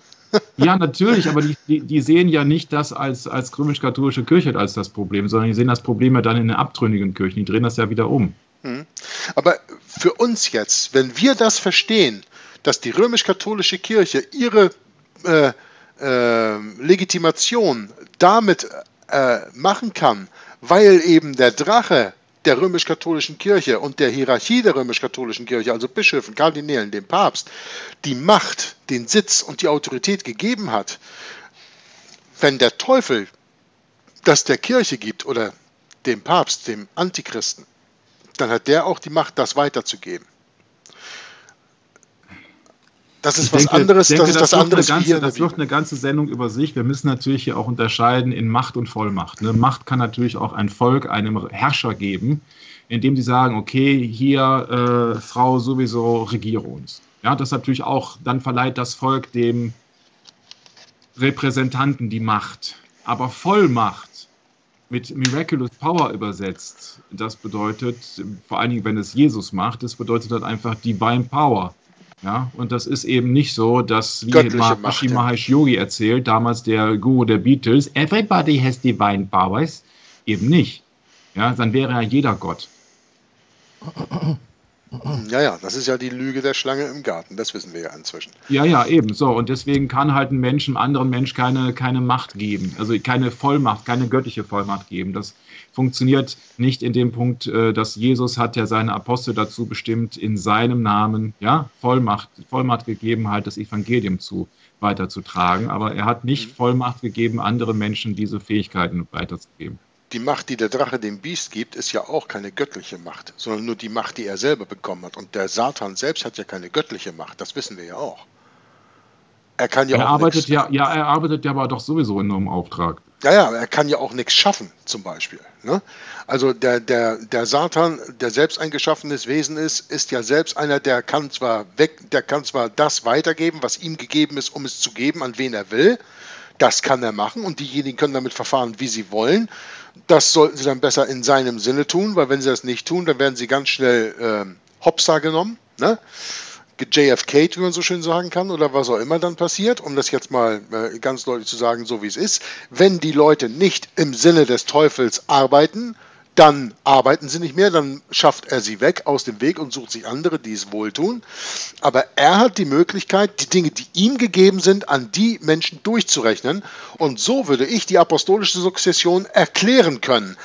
Ja, natürlich, aber die, die, die sehen ja nicht das als, als römisch-katholische Kirche als das Problem, sondern die sehen das Problem ja dann in den abtrünnigen Kirchen. Die drehen das ja wieder um. Hm. Aber für uns jetzt, wenn wir das verstehen, dass die römisch-katholische Kirche ihre äh, äh, Legitimation damit äh, machen kann, weil eben der Drache der römisch-katholischen Kirche und der Hierarchie der römisch-katholischen Kirche, also Bischöfen, Kardinälen, dem Papst, die Macht, den Sitz und die Autorität gegeben hat, wenn der Teufel das der Kirche gibt oder dem Papst, dem Antichristen, dann hat der auch die Macht, das weiterzugeben. Das ist was anderes. Das wird eine ganze Sendung über sich. Wir müssen natürlich hier auch unterscheiden in Macht und Vollmacht. Ne? Macht kann natürlich auch ein Volk, einem Herrscher geben, indem sie sagen, okay, hier, äh, Frau sowieso, regiere uns. Ja, das natürlich auch, dann verleiht das Volk dem Repräsentanten die Macht. Aber Vollmacht mit Miraculous Power übersetzt, das bedeutet, vor allen Dingen, wenn es Jesus macht, das bedeutet dann einfach Divine Power. Ja, und das ist eben nicht so, dass, wie Maharishi Mahesh Yogi erzählt, damals der Guru der Beatles, everybody has divine powers, eben nicht. Ja, dann wäre ja jeder Gott. Ja, ja, das ist ja die Lüge der Schlange im Garten, das wissen wir ja inzwischen. Ja, ja, eben, so, und deswegen kann halt ein Mensch einem anderen Mensch keine, keine Macht geben, also keine Vollmacht, keine göttliche Vollmacht geben. Das funktioniert nicht in dem Punkt, dass Jesus hat ja seine Apostel dazu bestimmt, in seinem Namen, ja, Vollmacht, Vollmacht gegeben, halt das Evangelium zu weiterzutragen, aber er hat nicht Vollmacht gegeben, anderen Menschen diese Fähigkeiten weiterzugeben. Die Macht, die der Drache dem Biest gibt, ist ja auch keine göttliche Macht, sondern nur die Macht, die er selber bekommen hat. Und der Satan selbst hat ja keine göttliche Macht, das wissen wir ja auch. Er kann ja er auch arbeitet ja, ja, er arbeitet ja aber doch sowieso nur im Auftrag. Ja, ja, er kann ja auch nichts schaffen, zum Beispiel. Ne? Also der, der, der Satan, der selbst ein geschaffenes Wesen ist, ist ja selbst einer, der kann zwar weg, der kann zwar das weitergeben, was ihm gegeben ist, um es zu geben, an wen er will. Das kann er machen und diejenigen können damit verfahren, wie sie wollen. Das sollten sie dann besser in seinem Sinne tun, weil wenn sie das nicht tun, dann werden sie ganz schnell äh, hopsa genommen, ne? J F K, wie man so schön sagen kann, oder was auch immer dann passiert, um das jetzt mal äh, ganz deutlich zu sagen, so wie es ist. Wenn die Leute nicht im Sinne des Teufels arbeiten, dann arbeiten sie nicht mehr, dann schafft er sie weg aus dem Weg und sucht sich andere, die es wohltun. Aber er hat die Möglichkeit, die Dinge, die ihm gegeben sind, an die Menschen durchzurechnen. Und so würde ich die apostolische Sukzession erklären können,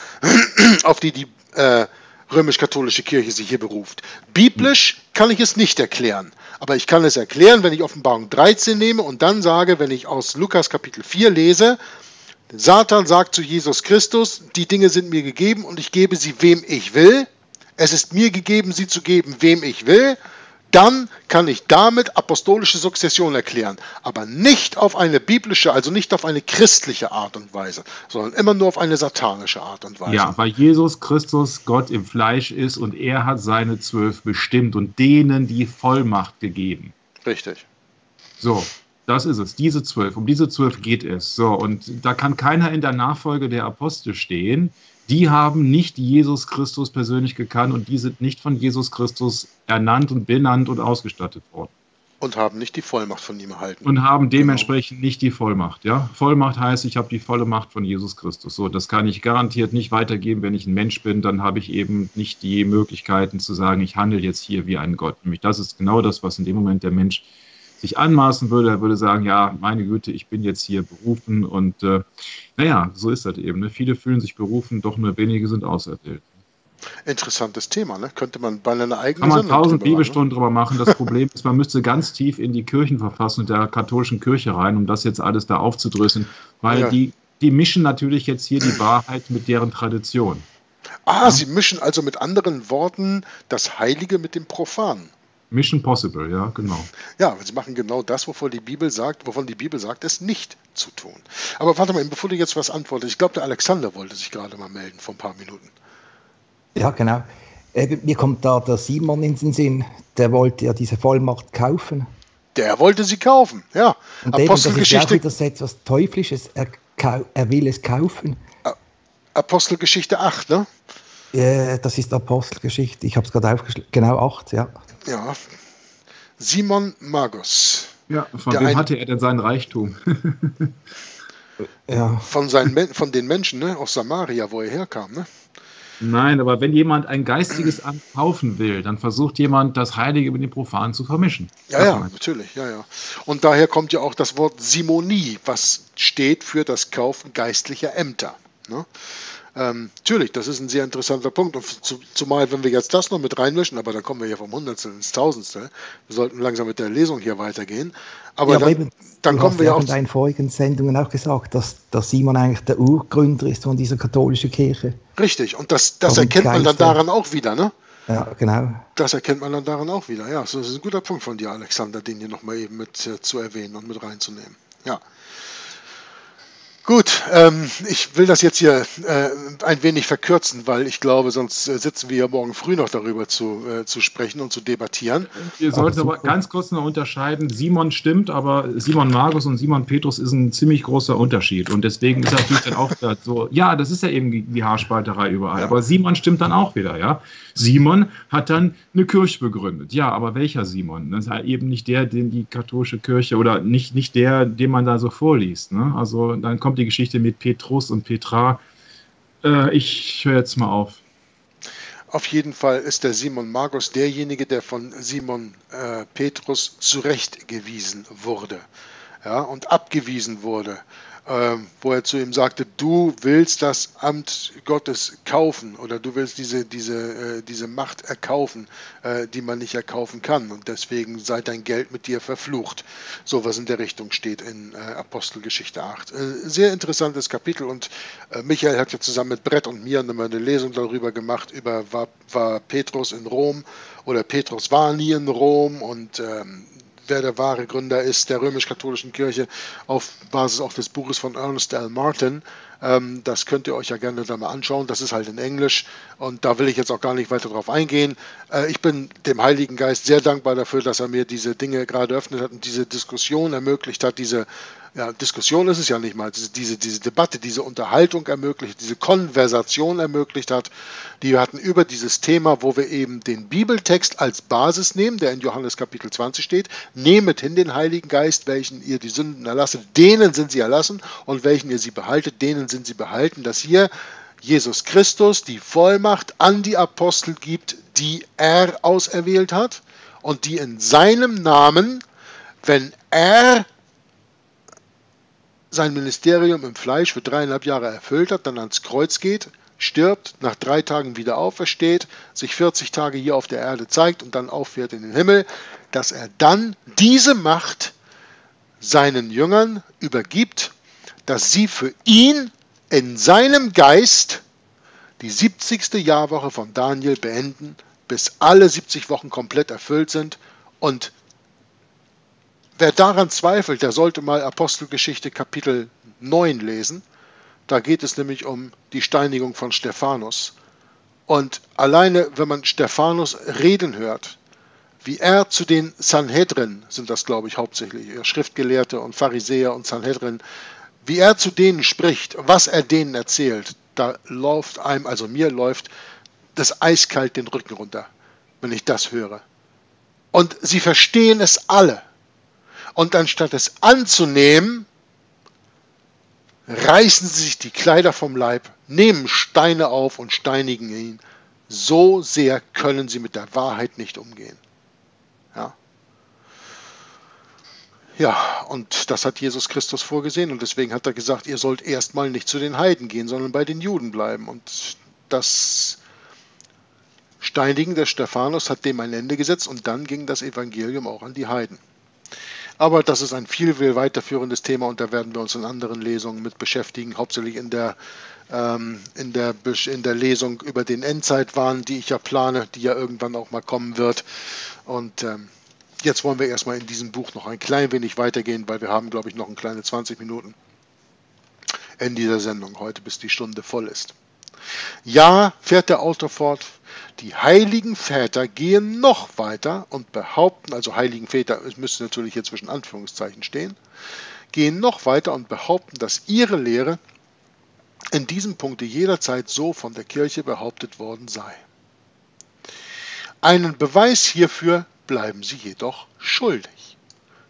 auf die die äh, römisch-katholische Kirche sich hier beruft. Biblisch kann ich es nicht erklären. Aber ich kann es erklären, wenn ich Offenbarung dreizehn nehme und dann sage, wenn ich aus Lukas Kapitel vier lese, Satan sagt zu Jesus Christus, die Dinge sind mir gegeben und ich gebe sie, wem ich will. Es ist mir gegeben, sie zu geben, wem ich will. Dann kann ich damit apostolische Sukzession erklären. Aber nicht auf eine biblische, also nicht auf eine christliche Art und Weise, sondern immer nur auf eine satanische Art und Weise. Ja, weil Jesus Christus Gott im Fleisch ist und er hat seine Zwölf bestimmt und denen die Vollmacht gegeben. Richtig. So. Das ist es, diese zwölf. Um diese zwölf geht es. So, und da kann keiner in der Nachfolge der Apostel stehen. Die haben nicht Jesus Christus persönlich gekannt und die sind nicht von Jesus Christus ernannt und benannt und ausgestattet worden. Und haben nicht die Vollmacht von ihm erhalten. Und haben dementsprechend genau. nicht die Vollmacht. Ja? Vollmacht heißt, ich habe die volle Macht von Jesus Christus. So, das kann ich garantiert nicht weitergeben, wenn ich ein Mensch bin. Dann habe ich eben nicht die Möglichkeiten zu sagen, ich handle jetzt hier wie ein Gott. Nämlich das ist genau das, was in dem Moment der Mensch sich anmaßen würde, er würde sagen, ja, meine Güte, ich bin jetzt hier berufen und äh, naja, so ist das eben. Ne? Viele fühlen sich berufen, doch nur wenige sind auserwählt. Interessantes Thema, ne? Könnte man bei einer eigenen Sendung. Kann man tausend Bibelstunden drüber machen. Das Problem ist, man müsste ganz tief in die Kirchenverfassung der katholischen Kirche rein, um das jetzt alles da aufzudröseln, weil ja. die, die mischen natürlich jetzt hier die Wahrheit mit deren Tradition. Ah, ja? Sie mischen also mit anderen Worten das Heilige mit dem Profanen. Mission Possible, ja, genau. Ja, sie machen genau das, wovon die Bibel sagt, wovon die Bibel sagt, es nicht zu tun. Aber warte mal, bevor du jetzt was antwortest, ich glaube, der Alexander wollte sich gerade mal melden vor ein paar Minuten. Ja, genau. Äh, mir kommt da der Simon in den Sinn, der wollte ja diese Vollmacht kaufen. Der wollte sie kaufen, ja. Und Apostelgeschichte. Eben, das ist ja auch wieder etwas Teuflisches, er, er will es kaufen. Apostelgeschichte acht, ne? Äh, das ist Apostelgeschichte, ich habe es gerade aufgeschrieben, genau acht, ja. Ja, Simon Magus. Ja, von wem ein... hatte er denn seinen Reichtum? ja. von, seinen, von den Menschen, ne? Aus Samaria, wo er herkam. Ne? Nein, aber wenn jemand ein geistiges Amt kaufen will, dann versucht jemand, das Heilige mit dem Profanen zu vermischen. Ja, ja, natürlich. Ja, ja. Und daher kommt ja auch das Wort Simonie, was steht für das Kaufen geistlicher Ämter. Ne? Ähm, natürlich, das ist ein sehr interessanter Punkt. Und zu, zumal, wenn wir jetzt das noch mit reinmischen, aber da kommen wir ja vom Hundertstel ins Tausendstel. Wir sollten langsam mit der Lesung hier weitergehen. Aber, ja, aber dann, eben, dann kommen wir ja auch. Du hast in deinen vorigen Sendungen auch gesagt, dass, dass Simon eigentlich der Urgründer ist von dieser katholischen Kirche. Richtig, und das, das erkennt man dann daran auch wieder, ne? Ja, genau. Das erkennt man dann daran auch wieder. Ja, das ist ein guter Punkt von dir, Alexander, den hier nochmal eben mit äh, zu erwähnen und mit reinzunehmen. Ja. Gut, ähm, ich will das jetzt hier äh, ein wenig verkürzen, weil ich glaube, sonst äh, sitzen wir ja morgen früh noch darüber zu, äh, zu sprechen und zu debattieren. Wir sollten aber ganz kurz noch unterscheiden, Simon stimmt, aber Simon Magus und Simon Petrus ist ein ziemlich großer Unterschied und deswegen ist natürlich dann auch das so, ja, das ist ja eben die Haarspalterei überall, ja. Aber Simon stimmt dann auch wieder, ja. Simon hat dann eine Kirche begründet, ja, aber welcher Simon? Das ist halt eben nicht der, den die katholische Kirche oder nicht, nicht der, den man da so vorliest, ne? Also dann kommt die Geschichte mit Petrus und Petra. Äh, ich höre jetzt mal auf. Auf jeden Fall ist der Simon Magus derjenige, der von Simon äh, Petrus zurechtgewiesen wurde, ja, und abgewiesen wurde, äh, wo er zu ihm sagte, du willst das Amt Gottes kaufen oder du willst diese, diese, äh, diese Macht erkaufen, äh, die man nicht erkaufen kann, und deswegen sei dein Geld mit dir verflucht. So was in der Richtung steht in äh, Apostelgeschichte acht. Äh, sehr interessantes Kapitel, und äh, Michael hat ja zusammen mit Brett und mir eine Lesung darüber gemacht, über war, war Petrus in Rom oder Petrus war nie in Rom, und ähm, wer der wahre Gründer ist der römisch-katholischen Kirche, auf Basis auch des Buches von Ernest L. Martin. Ähm, das könnt ihr euch ja gerne da mal anschauen. Das ist halt in Englisch, und da will ich jetzt auch gar nicht weiter drauf eingehen. Äh, ich bin dem Heiligen Geist sehr dankbar dafür, dass er mir diese Dinge gerade eröffnet hat und diese Diskussion ermöglicht hat, diese ja, Diskussion ist es ja nicht mal, diese, diese Debatte, diese Unterhaltung ermöglicht, diese Konversation ermöglicht hat, die wir hatten über dieses Thema, wo wir eben den Bibeltext als Basis nehmen, der in Johannes Kapitel zwanzig steht. Nehmet hin den Heiligen Geist, welchen ihr die Sünden erlasset, denen sind sie erlassen, und welchen ihr sie behaltet, denen sind sie behalten, dass hier Jesus Christus die Vollmacht an die Apostel gibt, die er auserwählt hat und die in seinem Namen, wenn er sein Ministerium im Fleisch für dreieinhalb Jahre erfüllt hat, dann ans Kreuz geht, stirbt, nach drei Tagen wieder aufersteht, sich vierzig Tage hier auf der Erde zeigt und dann auffährt in den Himmel, dass er dann diese Macht seinen Jüngern übergibt, dass sie für ihn in seinem Geist die siebzigste Jahrwoche von Daniel beenden, bis alle siebzig Wochen komplett erfüllt sind. Und wer daran zweifelt, der sollte mal Apostelgeschichte Kapitel neun lesen. Da geht es nämlich um die Steinigung von Stephanus. Und alleine, wenn man Stephanus reden hört, wie er zu den Sanhedrin, sind das glaube ich hauptsächlich Schriftgelehrte und Pharisäer und Sanhedrin, wie er zu denen spricht, was er denen erzählt, da läuft einem, also mir läuft das eiskalt den Rücken runter, wenn ich das höre. Und sie verstehen es alle. Und anstatt es anzunehmen, reißen sie sich die Kleider vom Leib, nehmen Steine auf und steinigen ihn. So sehr können sie mit der Wahrheit nicht umgehen. Ja, ja, und das hat Jesus Christus vorgesehen. Und deswegen hat er gesagt, ihr sollt erstmal nicht zu den Heiden gehen, sondern bei den Juden bleiben. Und das Steinigen des Stephanus hat dem ein Ende gesetzt. Und dann ging das Evangelium auch an die Heiden. Aber das ist ein viel, viel weiterführendes Thema, und da werden wir uns in anderen Lesungen mit beschäftigen, hauptsächlich in der, ähm, in der, in der Lesung über den Endzeitwahn, die ich ja plane, die ja irgendwann auch mal kommen wird. Und ähm, jetzt wollen wir erstmal in diesem Buch noch ein klein wenig weitergehen, weil wir haben, glaube ich, noch eine kleine zwanzig Minuten in dieser Sendung heute, bis die Stunde voll ist. Ja, fährt der Autor fort, die heiligen Väter gehen noch weiter und behaupten, also heiligen Väter, es müsste natürlich hier zwischen Anführungszeichen stehen, gehen noch weiter und behaupten, dass ihre Lehre in diesem Punkt jederzeit so von der Kirche behauptet worden sei. Einen Beweis hierfür bleiben sie jedoch schuldig.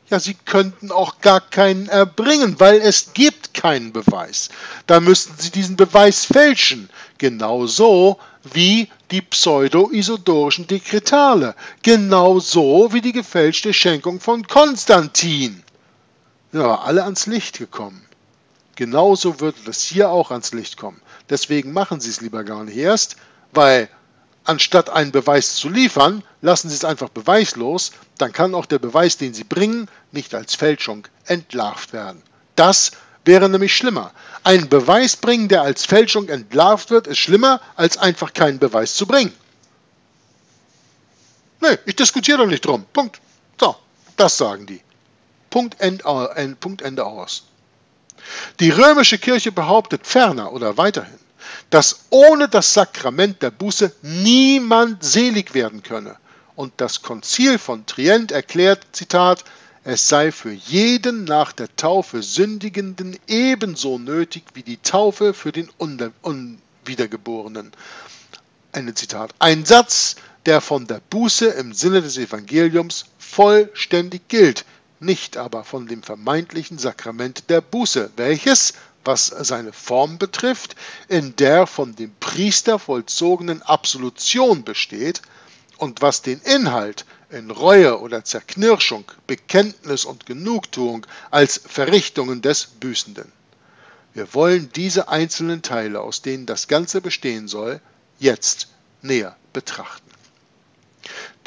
Ja, sie könnten auch gar keinen erbringen, weil es gibt keinen Beweis. Da müssten sie diesen Beweis fälschen, genauso wie die pseudo-isodorischen Dekretale, genauso wie die gefälschte Schenkung von Konstantin. Sind aber alle ans Licht gekommen. Genauso würde das hier auch ans Licht kommen. Deswegen machen sie es lieber gar nicht erst, weil anstatt einen Beweis zu liefern, lassen Sie es einfach beweislos, dann kann auch der Beweis, den Sie bringen, nicht als Fälschung entlarvt werden. Das wäre nämlich schlimmer. Einen Beweis bringen, der als Fälschung entlarvt wird, ist schlimmer, als einfach keinen Beweis zu bringen. Nee, ich diskutiere doch nicht drum. Punkt. So, das sagen die. Punkt, End, Punkt, Ende aus. Die römische Kirche behauptet ferner oder weiterhin, dass ohne das Sakrament der Buße niemand selig werden könne. Und das Konzil von Trient erklärt, Zitat, es sei für jeden nach der Taufe Sündigenden ebenso nötig wie die Taufe für den Unwiedergeborenen. Ende Zitat. Ein Satz, der von der Buße im Sinne des Evangeliums vollständig gilt, nicht aber von dem vermeintlichen Sakrament der Buße, welches was seine Form betrifft, in der von dem Priester vollzogenen Absolution besteht und was den Inhalt in Reue oder Zerknirschung, Bekenntnis und Genugtuung als Verrichtungen des Büßenden. Wir wollen diese einzelnen Teile, aus denen das Ganze bestehen soll, jetzt näher betrachten.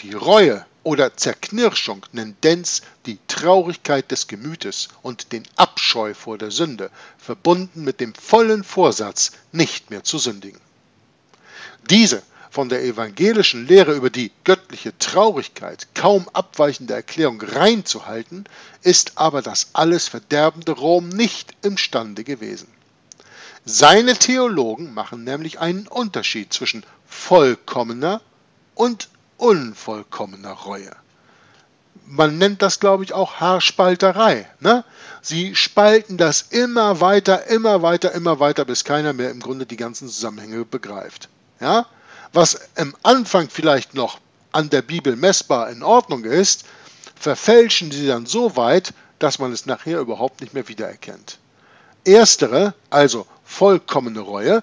Die Reue oder Zerknirschung nennt Denz die Traurigkeit des Gemütes und den Abscheu vor der Sünde, verbunden mit dem vollen Vorsatz, nicht mehr zu sündigen. Diese von der evangelischen Lehre über die göttliche Traurigkeit kaum abweichende Erklärung reinzuhalten, ist aber das alles verderbende Rom nicht imstande gewesen. Seine Theologen machen nämlich einen Unterschied zwischen vollkommener und unvollkommener Reue. Man nennt das, glaube ich, auch Haarspalterei. Ne? Sie spalten das immer weiter, immer weiter, immer weiter, bis keiner mehr im Grunde die ganzen Zusammenhänge begreift. Ja? Was im Anfang vielleicht noch an der Bibel messbar in Ordnung ist, verfälschen sie dann so weit, dass man es nachher überhaupt nicht mehr wiedererkennt. Erstere, also vollkommene Reue,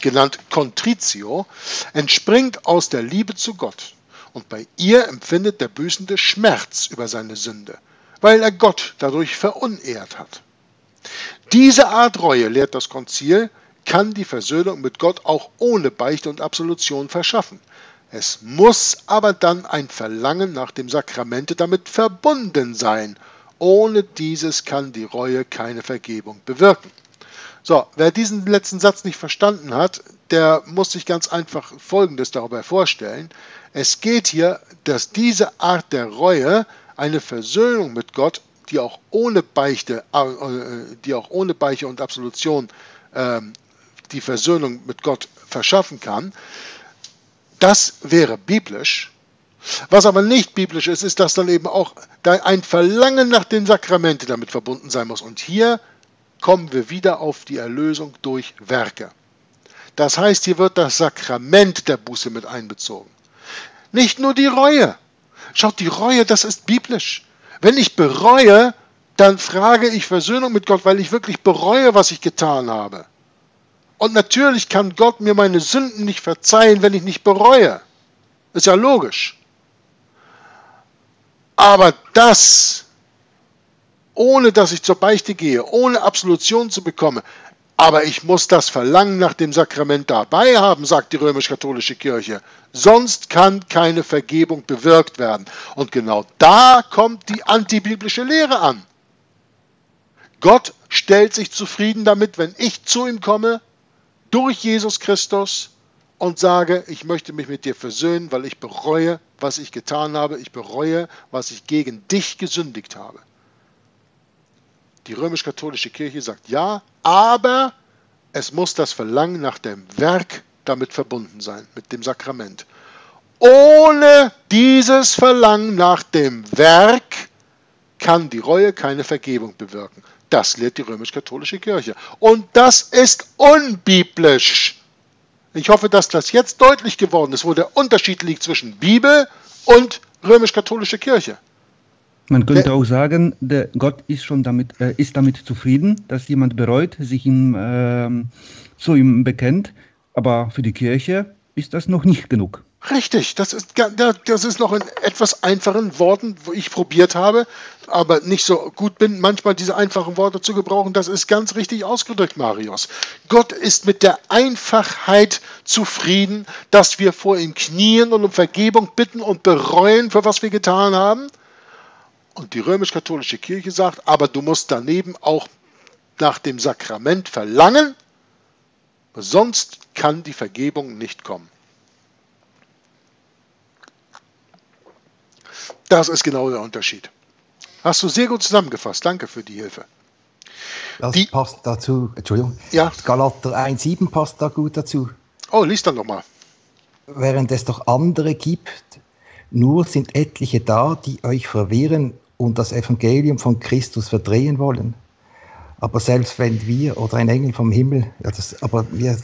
genannt Contritio, entspringt aus der Liebe zu Gott und bei ihr empfindet der Büßende Schmerz über seine Sünde, weil er Gott dadurch verunehrt hat. Diese Art Reue, lehrt das Konzil, kann die Versöhnung mit Gott auch ohne Beichte und Absolution verschaffen. Es muss aber dann ein Verlangen nach dem Sakramente damit verbunden sein. Ohne dieses kann die Reue keine Vergebung bewirken. So, wer diesen letzten Satz nicht verstanden hat, der muss sich ganz einfach Folgendes darüber vorstellen. Es geht hier, dass diese Art der Reue eine Versöhnung mit Gott, die auch ohne Beichte, die auch ohne Beichte und Absolution ähm, die Versöhnung mit Gott verschaffen kann, das wäre biblisch. Was aber nicht biblisch ist, ist, dass dann eben auch ein Verlangen nach den Sakramenten damit verbunden sein muss. Und hier kommen wir wieder auf die Erlösung durch Werke. Das heißt, hier wird das Sakrament der Buße mit einbezogen. Nicht nur die Reue. Schaut, die Reue, das ist biblisch. Wenn ich bereue, dann frage ich Versöhnung mit Gott, weil ich wirklich bereue, was ich getan habe. Und natürlich kann Gott mir meine Sünden nicht verzeihen, wenn ich nicht bereue. Ist ja logisch. Aber das, ohne dass ich zur Beichte gehe, ohne Absolution zu bekommen, aber ich muss das Verlangen nach dem Sakrament dabei haben, sagt die römisch-katholische Kirche. Sonst kann keine Vergebung bewirkt werden. Und genau da kommt die antibiblische Lehre an. Gott stellt sich zufrieden damit, wenn ich zu ihm komme, durch Jesus Christus, und sage, ich möchte mich mit dir versöhnen, weil ich bereue, was ich getan habe. Ich bereue, was ich gegen dich gesündigt habe. Die römisch-katholische Kirche sagt ja, aber es muss das Verlangen nach dem Werk damit verbunden sein, mit dem Sakrament. Ohne dieses Verlangen nach dem Werk kann die Reue keine Vergebung bewirken. Das lehrt die römisch-katholische Kirche. Und das ist unbiblisch. Ich hoffe, dass das jetzt deutlich geworden ist, wo der Unterschied liegt zwischen Bibel und römisch-katholische Kirche. Man könnte der, auch sagen, der Gott ist schon damit, äh, ist damit zufrieden, dass jemand bereut, sich ihm, äh, zu ihm bekennt, aber für die Kirche ist das noch nicht genug. Richtig, das ist, das ist noch in etwas einfachen Worten, wo ich probiert habe, aber nicht so gut bin, manchmal diese einfachen Worte zu gebrauchen. Das ist ganz richtig ausgedrückt, Marius. Gott ist mit der Einfachheit zufrieden, dass wir vor ihm knien und um Vergebung bitten und bereuen, für was wir getan haben. Und die römisch-katholische Kirche sagt, aber du musst daneben auch nach dem Sakrament verlangen, sonst kann die Vergebung nicht kommen. Das ist genau der Unterschied. Hast du sehr gut zusammengefasst. Danke für die Hilfe. Das die, passt dazu. Entschuldigung. Ja. Galater eins sieben passt da gut dazu. Oh, lies dann nochmal. Während es doch andere gibt, nur sind etliche da, die euch verwirren und das Evangelium von Christus verdrehen wollen. Aber selbst wenn wir oder ein Engel vom Himmel, ja, das, aber wir,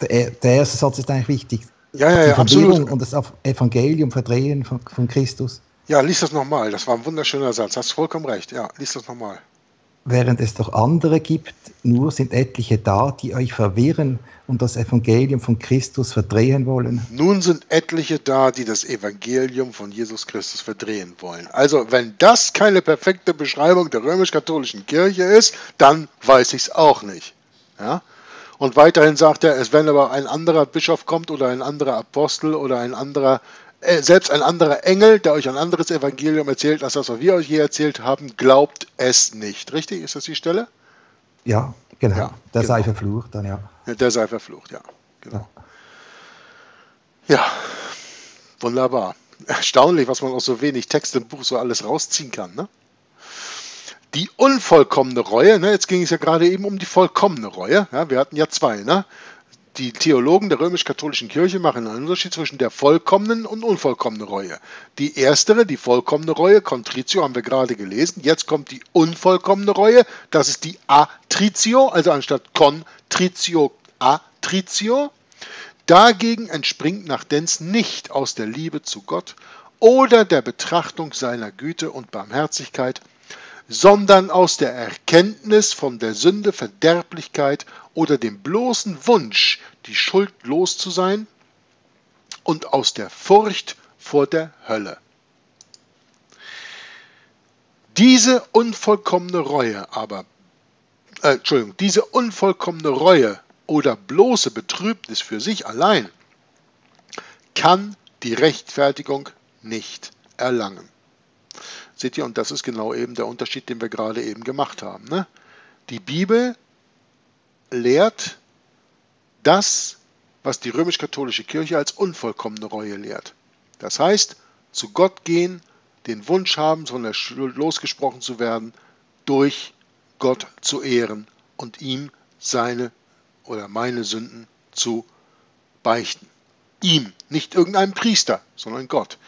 der, der erste Satz ist eigentlich wichtig. Ja, ja, ja, absolut. Und das Evangelium verdrehen von, von Christus. Ja, lies das nochmal. Das war ein wunderschöner Satz. Hast vollkommen recht. Ja, lies das nochmal. während es doch andere gibt, nur sind etliche da, die euch verwirren und das Evangelium von Christus verdrehen wollen. Nun sind etliche da, die das Evangelium von Jesus Christus verdrehen wollen. Also wenn das keine perfekte Beschreibung der römisch-katholischen Kirche ist, dann weiß ich es auch nicht. Ja? Und weiterhin sagt er, es wenn aber ein anderer Bischof kommt oder ein anderer Apostel oder ein anderer, äh, selbst ein anderer Engel, der euch ein anderes Evangelium erzählt, als das, was wir euch hier erzählt haben, glaubt es nicht. Richtig? Ist das die Stelle? Ja, genau. Ja, der genau. sei verflucht, dann ja. ja. Der sei verflucht, ja. Genau. Ja. ja, wunderbar. Erstaunlich, was man aus so wenig Text im Buch so alles rausziehen kann, ne? Die unvollkommene Reue, ne, jetzt ging es ja gerade eben um die vollkommene Reue, ja, wir hatten ja zwei. Ne? Die Theologen der römisch-katholischen Kirche machen einen Unterschied zwischen der vollkommenen und unvollkommenen Reue. Die erstere, die vollkommene Reue, Contritio, haben wir gerade gelesen, jetzt kommt die unvollkommene Reue, das ist die Attritio, also anstatt Contritio, Attritio. Dagegen entspringt nach Denz nicht aus der Liebe zu Gott oder der Betrachtung seiner Güte und Barmherzigkeit, sondern aus der Erkenntnis von der Sünde, Verderblichkeit oder dem bloßen Wunsch, die Schuld los zu sein, und aus der Furcht vor der Hölle. Diese unvollkommene Reue aber, äh, Entschuldigung, diese unvollkommene Reue oder bloße Betrübnis für sich allein kann die Rechtfertigung nicht erlangen. Seht ihr, und das ist genau eben der Unterschied, den wir gerade eben gemacht haben. Ne? Die Bibel lehrt das, was die römisch-katholische Kirche als unvollkommene Reue lehrt. Das heißt, zu Gott gehen, den Wunsch haben, von der Schuld losgesprochen zu werden, durch Gott zu ehren und ihm seine oder meine Sünden zu beichten. Ihm, nicht irgendeinem Priester, sondern Gott.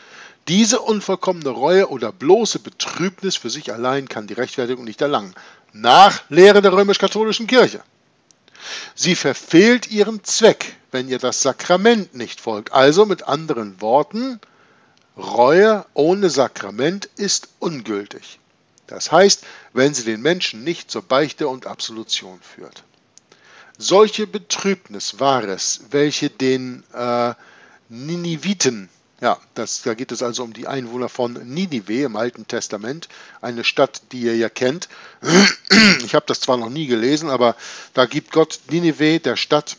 Diese unvollkommene Reue oder bloße Betrübnis für sich allein kann die Rechtfertigung nicht erlangen. Nach Lehre der römisch-katholischen Kirche. Sie verfehlt ihren Zweck, wenn ihr das Sakrament nicht folgt. Also mit anderen Worten, Reue ohne Sakrament ist ungültig. Das heißt, wenn sie den Menschen nicht zur Beichte und Absolution führt. Solche Betrübnis war es, welche den äh, Niniviten, ja, das, da geht es also um die Einwohner von Ninive im Alten Testament, eine Stadt, die ihr ja kennt. Ich habe das zwar noch nie gelesen, aber da gibt Gott Ninive, der Stadt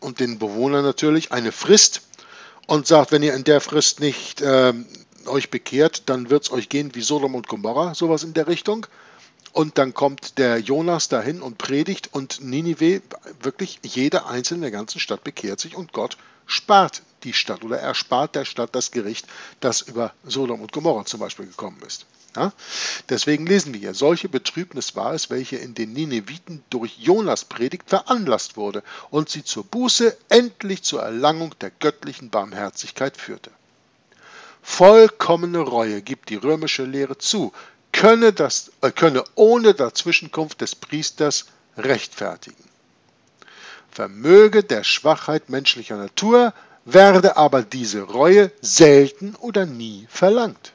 und den Bewohnern natürlich, eine Frist und sagt, wenn ihr in der Frist nicht äh, euch bekehrt, dann wird es euch gehen wie Sodom und Gomorra, sowas in der Richtung. Und dann kommt der Jonas dahin und predigt und Ninive, wirklich jeder Einzelne der ganzen Stadt bekehrt sich und Gott spart die Stadt oder erspart der Stadt das Gericht, das über Sodom und Gomorra zum Beispiel gekommen ist. Ja? Deswegen lesen wir hier, solche Betrübnis war es, welche in den Niniviten durch Jonas Predigt veranlasst wurde und sie zur Buße endlich zur Erlangung der göttlichen Barmherzigkeit führte. Vollkommene Reue gibt die römische Lehre zu, könne, das, äh, könne ohne Dazwischenkunft des Priesters rechtfertigen. Vermöge der Schwachheit menschlicher Natur, werde aber diese Reue selten oder nie verlangt.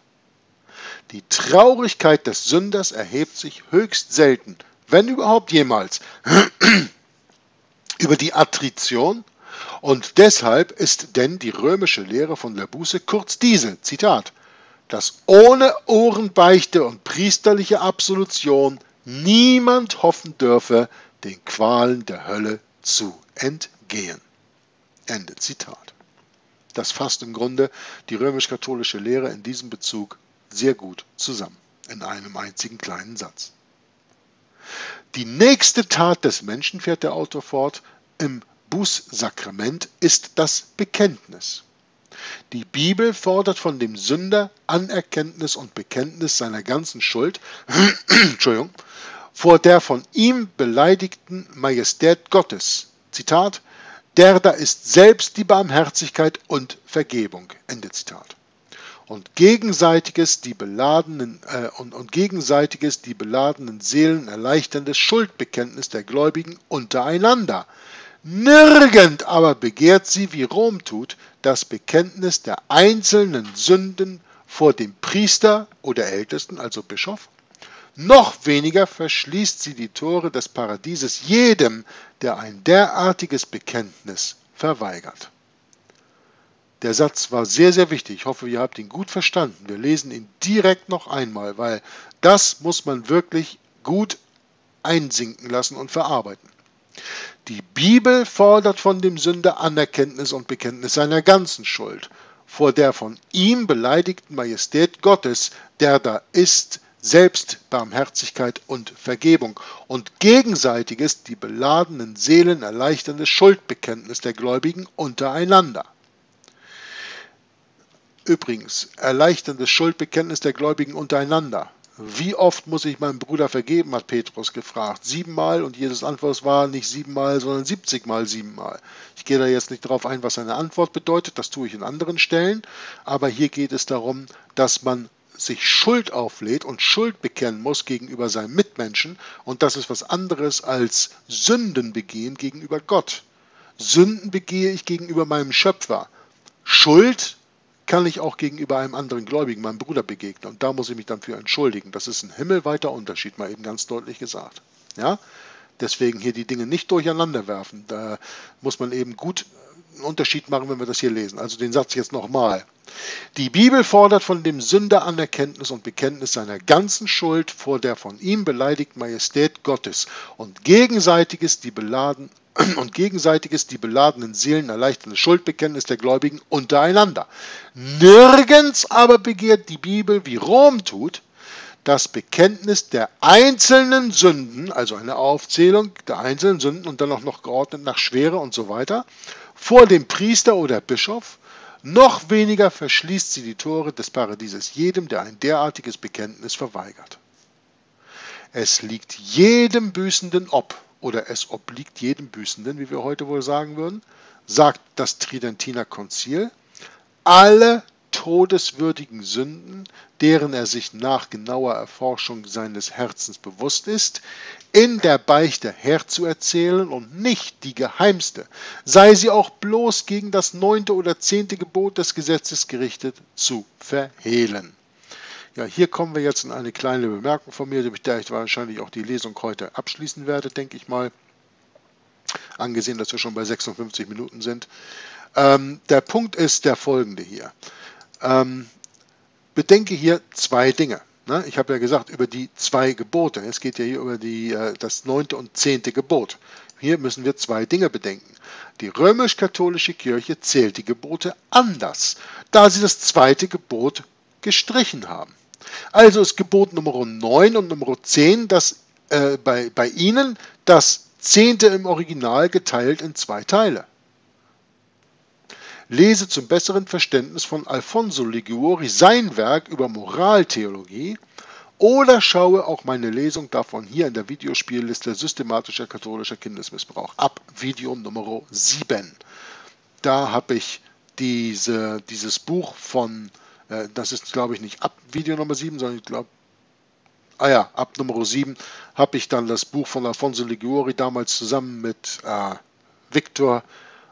Die Traurigkeit des Sünders erhebt sich höchst selten, wenn überhaupt jemals, über die Attrition, und deshalb ist denn die römische Lehre von der Buße kurz diese, Zitat, dass ohne Ohrenbeichte und priesterliche Absolution niemand hoffen dürfe, den Qualen der Hölle zu entgehen. Ende Zitat. Das fasst im Grunde die römisch-katholische Lehre in diesem Bezug sehr gut zusammen, in einem einzigen kleinen Satz. Die nächste Tat des Menschen, fährt der Autor fort, im Bußsakrament ist das Bekenntnis. Die Bibel fordert von dem Sünder Anerkenntnis und Bekenntnis seiner ganzen Schuld Entschuldigung, vor der von ihm beleidigten Majestät Gottes. Zitat, der da ist selbst die Barmherzigkeit und Vergebung. Ende Zitat. Und gegenseitiges die beladenen, äh, und, und gegenseitiges die beladenen Seelen erleichterndes Schuldbekenntnis der Gläubigen untereinander. Nirgend aber begehrt sie, wie Rom tut, das Bekenntnis der einzelnen Sünden vor dem Priester oder Ältesten, also Bischof, noch weniger verschließt sie die Tore des Paradieses jedem, der ein derartiges Bekenntnis verweigert. Der Satz war sehr, sehr wichtig. Ich hoffe, ihr habt ihn gut verstanden. Wir lesen ihn direkt noch einmal, weil das muss man wirklich gut einsinken lassen und verarbeiten. Die Bibel fordert von dem Sünder Anerkenntnis und Bekenntnis seiner ganzen Schuld vor der von ihm beleidigten Majestät Gottes, der da ist, selbst Barmherzigkeit und Vergebung, und gegenseitiges, die beladenen Seelen erleichterndes Schuldbekenntnis der Gläubigen untereinander. Übrigens, erleichterndes Schuldbekenntnis der Gläubigen untereinander. Wie oft muss ich meinem Bruder vergeben, hat Petrus gefragt. Siebenmal, und Jesus' Antwort war nicht siebenmal, sondern siebzigmal siebenmal. Ich gehe da jetzt nicht darauf ein, was seine Antwort bedeutet, das tue ich in anderen Stellen. Aber hier geht es darum, dass man sich Schuld auflädt und Schuld bekennen muss gegenüber seinem Mitmenschen. Und das ist was anderes als Sündenbegehen gegenüber Gott. Sünden begehe ich gegenüber meinem Schöpfer. Schuld kann ich auch gegenüber einem anderen Gläubigen, meinem Bruder, begegnen. Und da muss ich mich dann für entschuldigen. Das ist ein himmelweiter Unterschied, mal eben ganz deutlich gesagt. Ja? Deswegen hier die Dinge nicht durcheinander werfen. Da muss man eben gut einen Unterschied machen, wenn wir das hier lesen. Also den Satz jetzt nochmal. Die Bibel fordert von dem Sünder Anerkenntnis und Bekenntnis seiner ganzen Schuld vor der von ihm beleidigten Majestät Gottes und gegenseitiges, die beladen und gegenseitiges, die beladenen Seelen erleichterndes Schuldbekenntnis der Gläubigen untereinander. Nirgends aber begehrt die Bibel, wie Rom tut, das Bekenntnis der einzelnen Sünden, also eine Aufzählung der einzelnen Sünden und dann auch noch geordnet nach Schwere und so weiter, vor dem Priester oder Bischof. Noch weniger verschließt sie die Tore des Paradieses jedem, der ein derartiges Bekenntnis verweigert. Es liegt jedem Büßenden ob, oder es obliegt jedem Büßenden, wie wir heute wohl sagen würden, sagt das Tridentiner Konzil, alle todeswürdigen Sünden, deren er sich nach genauer Erforschung seines Herzens bewusst ist, in der Beichte herzuerzählen und nicht die geheimste, sei sie auch bloß gegen das neunte oder zehnte Gebot des Gesetzes gerichtet, zu verhehlen. Ja, hier kommen wir jetzt in eine kleine Bemerkung von mir, mit der ich wahrscheinlich auch die Lesung heute abschließen werde, denke ich mal, angesehen, dass wir schon bei sechsundfünfzig Minuten sind. Ähm, der Punkt ist der folgende hier. Ähm, bedenke hier zwei Dinge. Ne? Ich habe ja gesagt, über die zwei Gebote. Es geht ja hier über die, äh, das neunte und zehnte Gebot. Hier müssen wir zwei Dinge bedenken. Die römisch-katholische Kirche zählt die Gebote anders, da sie das zweite Gebot gestrichen haben. Also ist Gebot Nummer neun und Nummer zehn das, äh, bei, bei ihnen das zehnte im Original geteilt in zwei Teile. Lese zum besseren Verständnis von Alfonso Liguori sein Werk über Moraltheologie oder schaue auch meine Lesung davon hier in der Videospielliste Systematischer katholischer Kindesmissbrauch ab, Video Nummer sieben. Da habe ich diese, dieses Buch von, äh, das ist glaube ich nicht ab Video Nummer sieben, sondern ich glaube, ah ja, ab Nummer sieben habe ich dann das Buch von Alfonso Liguori damals zusammen mit äh, Victor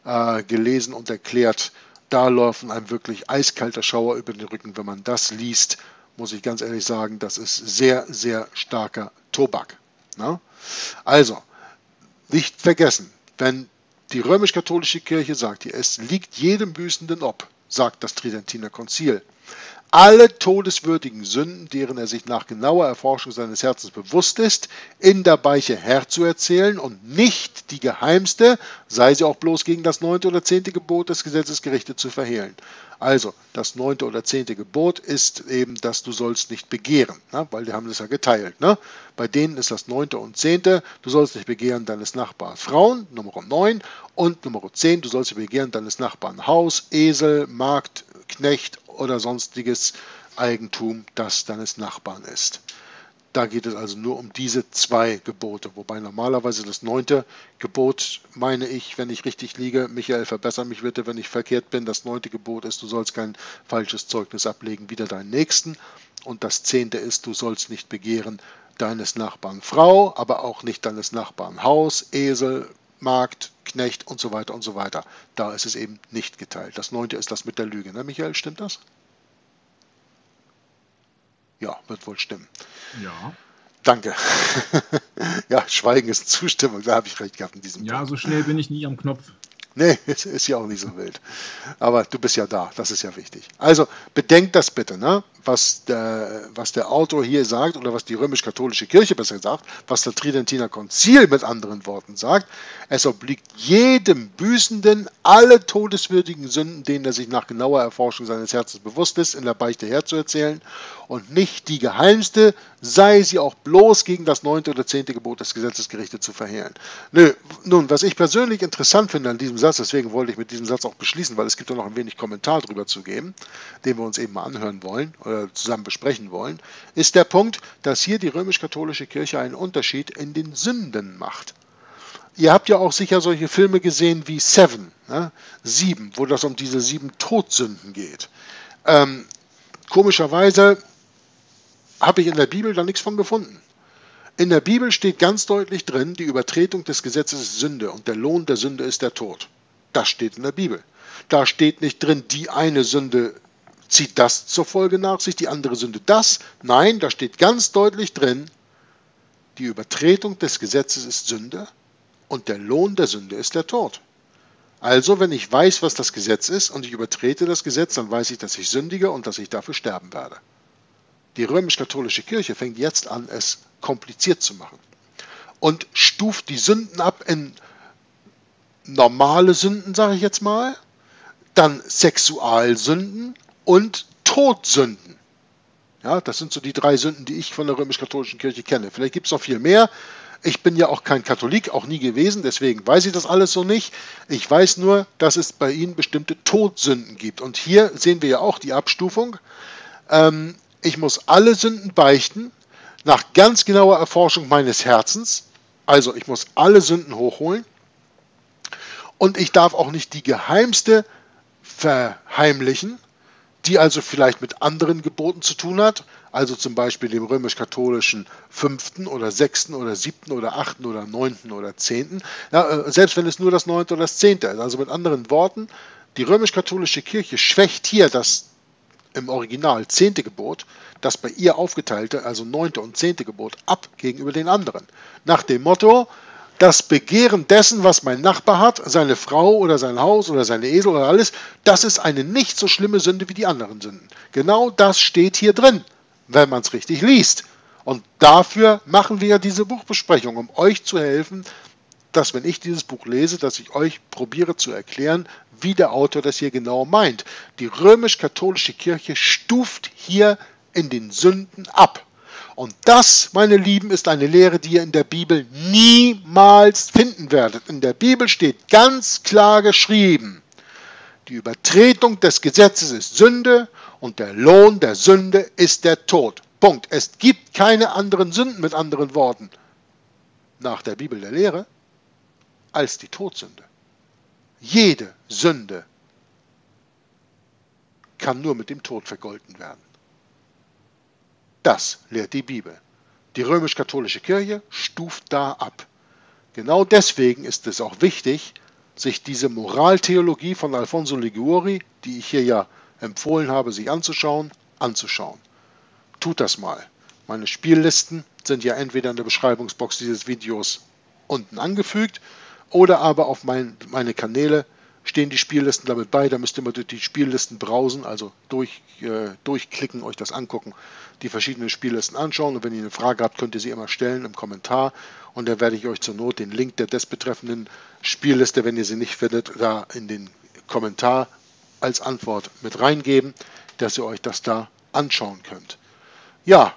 Äh, gelesen und erklärt. Da laufen einem wirklich eiskalter Schauer über den Rücken, wenn man das liest, muss ich ganz ehrlich sagen, das ist sehr, sehr starker Tobak. Ne? Also, nicht vergessen, wenn die römisch-katholische Kirche sagt, hier, es liegt jedem Büßenden ob, sagt das Tridentiner Konzil, alle todeswürdigen Sünden, deren er sich nach genauer Erforschung seines Herzens bewusst ist, in der Beichte herzuerzählen und nicht die geheimste, sei sie auch bloß gegen das neunte oder zehnte Gebot des Gesetzes gerichtet, zu verhehlen. Also, das neunte oder zehnte Gebot ist eben, dass du sollst nicht begehren, ne? Weil die haben das ja geteilt. Ne? Bei denen ist das neunte und zehnte, du sollst nicht begehren deines Nachbarn Frauen, Nummer neun, und Nummer zehn, du sollst nicht begehren deines Nachbarn Haus, Esel, Magd, Knecht oder sonstiges Eigentum, das deines Nachbarn ist. Da geht es also nur um diese zwei Gebote, wobei normalerweise das neunte Gebot, meine ich, wenn ich richtig liege, Michael, verbessere mich bitte, wenn ich verkehrt bin, das neunte Gebot ist, du sollst kein falsches Zeugnis ablegen wider deinen Nächsten, und das zehnte ist, du sollst nicht begehren deines Nachbarn Frau, aber auch nicht deines Nachbarn Haus, Esel, Magd, Knecht und so weiter und so weiter. Da ist es eben nicht geteilt. Das neunte ist das mit der Lüge. Ne, Michael, stimmt das? Ja, wird wohl stimmen. Ja. Danke. Ja, Schweigen ist Zustimmung, da habe ich recht gehabt in diesem Ja, Punkt. So schnell bin ich nie am Knopf. Nee, es ist ja auch nicht so wild. Aber du bist ja da, das ist ja wichtig. Also bedenkt das bitte, ne? was, der, was der Autor hier sagt oder was die römisch-katholische Kirche besser sagt, was der Tridentiner Konzil mit anderen Worten sagt. Es obliegt jedem Büßenden, alle todeswürdigen Sünden, denen er sich nach genauer Erforschung seines Herzens bewusst ist, in der Beichte herzuerzählen und nicht die geheimste, sei sie auch bloß gegen das neunte oder zehnte Gebot des Gesetzes gerichtet zu verhehlen. Nö, nun, was ich persönlich interessant finde an diesem Satz, deswegen wollte ich mit diesem Satz auch beschließen, weil es gibt ja noch ein wenig Kommentar drüber zu geben, den wir uns eben mal anhören wollen oder zusammen besprechen wollen, ist der Punkt, dass hier die römisch-katholische Kirche einen Unterschied in den Sünden macht. Ihr habt ja auch sicher solche Filme gesehen wie Seven, ne? Sieben, wo das um diese sieben Todsünden geht. Ähm, komischerweise habe ich in der Bibel da nichts von gefunden. In der Bibel steht ganz deutlich drin, die Übertretung des Gesetzes ist Sünde und der Lohn der Sünde ist der Tod. Das steht in der Bibel. Da steht nicht drin, die eine Sünde zieht das zur Folge nach sich, die andere Sünde das. Nein, da steht ganz deutlich drin, die Übertretung des Gesetzes ist Sünde und der Lohn der Sünde ist der Tod. Also, wenn ich weiß, was das Gesetz ist und ich übertrete das Gesetz, dann weiß ich, dass ich sündige und dass ich dafür sterben werde. Die römisch-katholische Kirche fängt jetzt an, es kompliziert zu machen und stuft die Sünden ab in normale Sünden, sage ich jetzt mal, dann Sexualsünden und Todsünden. Ja, das sind so die drei Sünden, die ich von der römisch-katholischen Kirche kenne. Vielleicht gibt es noch viel mehr. Ich bin ja auch kein Katholik, auch nie gewesen, deswegen weiß ich das alles so nicht. Ich weiß nur, dass es bei ihnen bestimmte Todsünden gibt. Und hier sehen wir ja auch die Abstufung. Ähm, Ich muss alle Sünden beichten, nach ganz genauer Erforschung meines Herzens. Also ich muss alle Sünden hochholen. Und ich darf auch nicht die geheimste verheimlichen, die also vielleicht mit anderen Geboten zu tun hat. Also zum Beispiel dem römisch-katholischen fünften oder sechsten oder siebten oder achten oder neunten oder zehnten. Ja, selbst wenn es nur das neunte oder das zehnte ist. Also mit anderen Worten, die römisch-katholische Kirche schwächt hier das im Original zehnte Gebot, das bei ihr aufgeteilte, also neunte und zehnte Gebot, ab gegenüber den anderen. Nach dem Motto, das Begehren dessen, was mein Nachbar hat, seine Frau oder sein Haus oder seine Esel oder alles, das ist eine nicht so schlimme Sünde wie die anderen Sünden. Genau das steht hier drin, wenn man es richtig liest. Und dafür machen wir ja diese Buchbesprechung, um euch zu helfen, dass, wenn ich dieses Buch lese, dass ich euch probiere zu erklären, wie der Autor das hier genau meint. Die römisch-katholische Kirche stuft hier in den Sünden ab. Und das, meine Lieben, ist eine Lehre, die ihr in der Bibel niemals finden werdet. In der Bibel steht ganz klar geschrieben, die Übertretung des Gesetzes ist Sünde und der Lohn der Sünde ist der Tod. Punkt. Es gibt keine anderen Sünden, mit anderen Worten, nach der Bibel der Lehre, als die Todsünde. Jede Sünde kann nur mit dem Tod vergolten werden. Das lehrt die Bibel. Die römisch-katholische Kirche stuft da ab. Genau deswegen ist es auch wichtig, sich diese Moraltheologie von Alfonso Liguori, die ich hier ja empfohlen habe, sich anzuschauen, anzuschauen. Tut das mal. Meine Spiellisten sind ja entweder in der Beschreibungsbox dieses Videos unten angefügt, oder aber auf mein, meine Kanäle stehen die Spiellisten damit bei. Da müsst ihr mal durch die Spiellisten browsen, also durch, äh, durchklicken, euch das angucken, die verschiedenen Spiellisten anschauen. Und wenn ihr eine Frage habt, könnt ihr sie immer stellen im Kommentar. Und da werde ich euch zur Not den Link der desbetreffenden Spielliste, wenn ihr sie nicht findet, da in den Kommentar als Antwort mit reingeben, dass ihr euch das da anschauen könnt. Ja,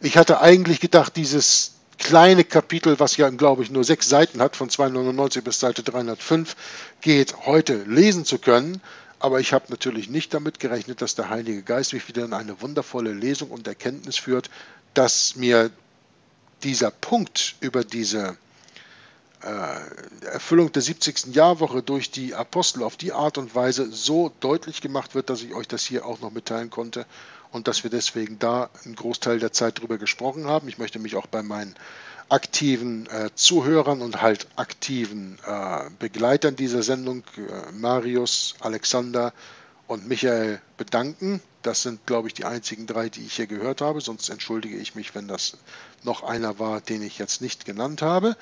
ich hatte eigentlich gedacht, dieses kleine Kapitel, was ja, glaube ich, nur sechs Seiten hat, von zweihundertneunundneunzig bis Seite dreihundertfünf, geht, heute lesen zu können. Aber ich habe natürlich nicht damit gerechnet, dass der Heilige Geist mich wieder in eine wundervolle Lesung und Erkenntnis führt, dass mir dieser Punkt über diese äh, Erfüllung der siebzigsten Jahrwoche durch die Apostel auf die Art und Weise so deutlich gemacht wird, dass ich euch das hier auch noch mitteilen konnte. Und dass wir deswegen da einen Großteil der Zeit drüber gesprochen haben. Ich möchte mich auch bei meinen aktiven äh, Zuhörern und halt aktiven äh, Begleitern dieser Sendung, äh, Marius, Alexander und Michael bedanken. Das sind, glaube ich, die einzigen drei, die ich hier gehört habe. Sonst entschuldige ich mich, wenn das noch einer war, den ich jetzt nicht genannt habe.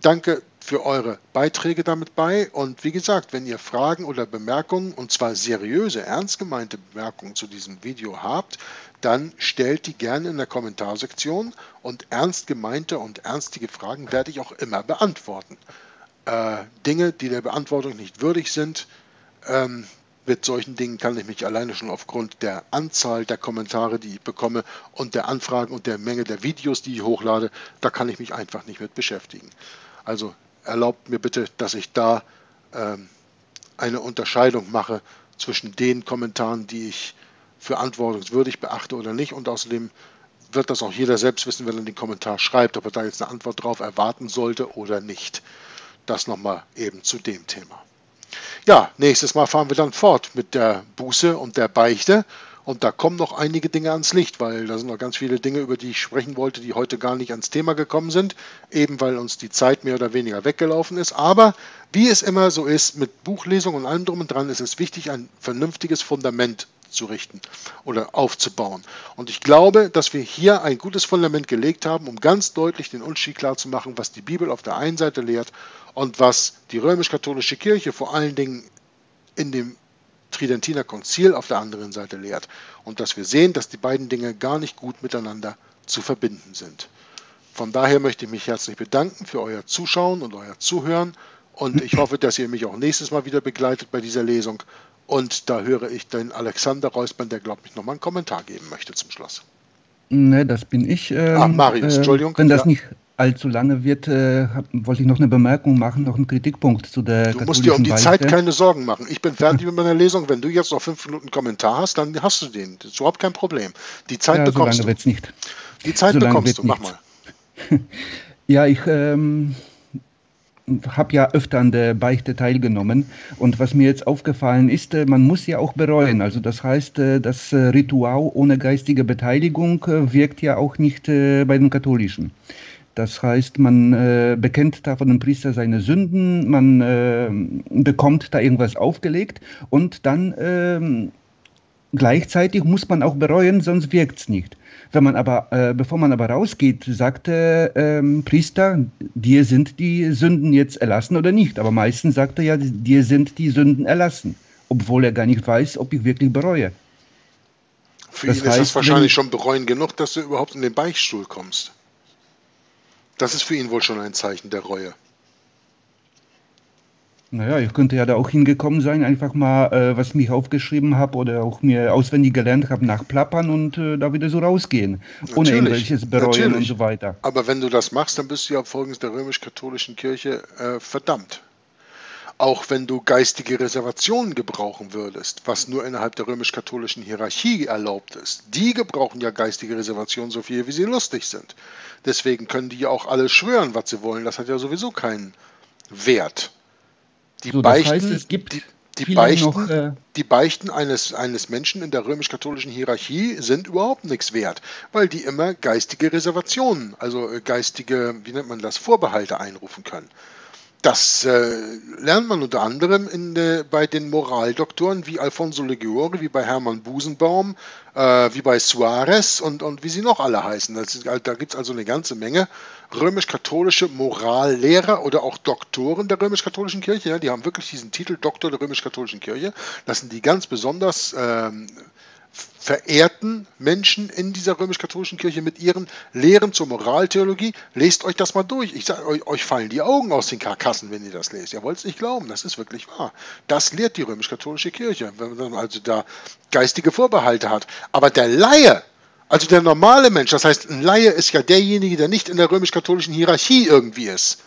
Danke für eure Beiträge damit bei. Und wie gesagt, wenn ihr Fragen oder Bemerkungen, und zwar seriöse, ernst gemeinte Bemerkungen zu diesem Video habt, dann stellt die gerne in der Kommentarsektion. Und ernst gemeinte und ernstige Fragen werde ich auch immer beantworten. Äh, Dinge, die der Beantwortung nicht würdig sind, ähm, mit solchen Dingen kann ich mich alleine schon aufgrund der Anzahl der Kommentare, die ich bekomme, und der Anfragen und der Menge der Videos, die ich hochlade, da kann ich mich einfach nicht mit beschäftigen. Also erlaubt mir bitte, dass ich da ähm, eine Unterscheidung mache zwischen den Kommentaren, die ich für verantwortungswürdig beachte oder nicht. Und außerdem wird das auch jeder selbst wissen, wenn er den Kommentar schreibt, ob er da jetzt eine Antwort drauf erwarten sollte oder nicht. Das nochmal eben zu dem Thema. Ja, nächstes Mal fahren wir dann fort mit der Buße und der Beichte. Und da kommen noch einige Dinge ans Licht, weil da sind noch ganz viele Dinge, über die ich sprechen wollte, die heute gar nicht ans Thema gekommen sind, eben weil uns die Zeit mehr oder weniger weggelaufen ist. Aber wie es immer so ist, mit Buchlesung und allem drum und dran, ist es wichtig, ein vernünftiges Fundament zu richten oder aufzubauen. Und ich glaube, dass wir hier ein gutes Fundament gelegt haben, um ganz deutlich den Unterschied klarzumachen, was die Bibel auf der einen Seite lehrt und was die römisch-katholische Kirche vor allen Dingen in dem Tridentiner Konzil auf der anderen Seite lehrt. Und dass wir sehen, dass die beiden Dinge gar nicht gut miteinander zu verbinden sind. Von daher möchte ich mich herzlich bedanken für euer Zuschauen und euer Zuhören. Und ich hoffe, dass ihr mich auch nächstes Mal wieder begleitet bei dieser Lesung. Und da höre ich den Alexander Reusmann, der, glaube ich, nochmal einen Kommentar geben möchte zum Schluss. Ne, das bin ich. Ähm, Ach, Marius, äh, Entschuldigung. Wenn das ja. nicht allzu lange wird, äh, wollte ich noch eine Bemerkung machen, noch einen Kritikpunkt zu der katholischen Beichte. Du musst dir um die Zeit keine Sorgen machen. Ich bin fertig mit meiner Lesung. Wenn du jetzt noch fünf Minuten Kommentar hast, dann hast du den. Das ist überhaupt kein Problem. Die Zeit ja, bekommst so lange du. Wird's nicht. Die Zeit so bekommst du. Mach nichts. mal. Ja, ich... Ähm habe ja öfter an der Beichte teilgenommen und was mir jetzt aufgefallen ist, man muss ja auch bereuen. Also das heißt, das Ritual ohne geistige Beteiligung wirkt ja auch nicht bei den Katholischen. Das heißt, man äh, bekennt da von dem Priester seine Sünden, man äh, bekommt da irgendwas aufgelegt und dann äh, gleichzeitig muss man auch bereuen, sonst wirkt es nicht. Wenn man aber, äh, bevor man aber rausgeht, sagt der ähm, Priester, dir sind die Sünden jetzt erlassen oder nicht. Aber meistens sagt er ja, dir sind die Sünden erlassen, obwohl er gar nicht weiß, ob ich wirklich bereue. Für das ihn heißt, ist das wahrscheinlich schon bereuen genug, dass du überhaupt in den Beichtstuhl kommst. Das ist für ihn wohl schon ein Zeichen der Reue. Naja, ich könnte ja da auch hingekommen sein, einfach mal, äh, was mich aufgeschrieben habe oder auch mir auswendig gelernt habe, nachplappern und äh, da wieder so rausgehen, natürlich, ohne irgendwelches Bereuen natürlich. und so weiter. Aber wenn du das machst, dann bist du ja folgend der römisch-katholischen Kirche äh, verdammt. Auch wenn du geistige Reservationen gebrauchen würdest, was nur innerhalb der römisch-katholischen Hierarchie erlaubt ist. Die gebrauchen ja geistige Reservationen so viel, wie sie lustig sind. Deswegen können die ja auch alle schwören, was sie wollen. Das hat ja sowieso keinen Wert. Die, so, Beichten, das heißt, es gibt die, die, Beichten, noch, äh die Beichten eines, eines Menschen in der römisch-katholischen Hierarchie sind überhaupt nichts wert, weil die immer geistige Reservationen, also geistige, wie nennt man das, Vorbehalte einrufen können. Das äh, lernt man unter anderem in, äh, bei den Moraldoktoren wie Alfonso Liguori, wie bei Hermann Busenbaum, äh, wie bei Suarez und, und wie sie noch alle heißen. Das ist, da gibt es also eine ganze Menge römisch-katholische Morallehrer oder auch Doktoren der römisch-katholischen Kirche. Ja, die haben wirklich diesen Titel Doktor der römisch-katholischen Kirche. Das sind die ganz besonders ähm, verehrten Menschen in dieser römisch-katholischen Kirche mit ihren Lehren zur Moraltheologie. Lest euch das mal durch. Ich sage euch, euch fallen die Augen aus den Karkassen, wenn ihr das lest. Ihr wollt es nicht glauben, das ist wirklich wahr. Das lehrt die römisch-katholische Kirche, wenn man also da geistige Vorbehalte hat. Aber der Laie, also der normale Mensch, das heißt, ein Laie ist ja derjenige, der nicht in der römisch-katholischen Hierarchie irgendwie ist,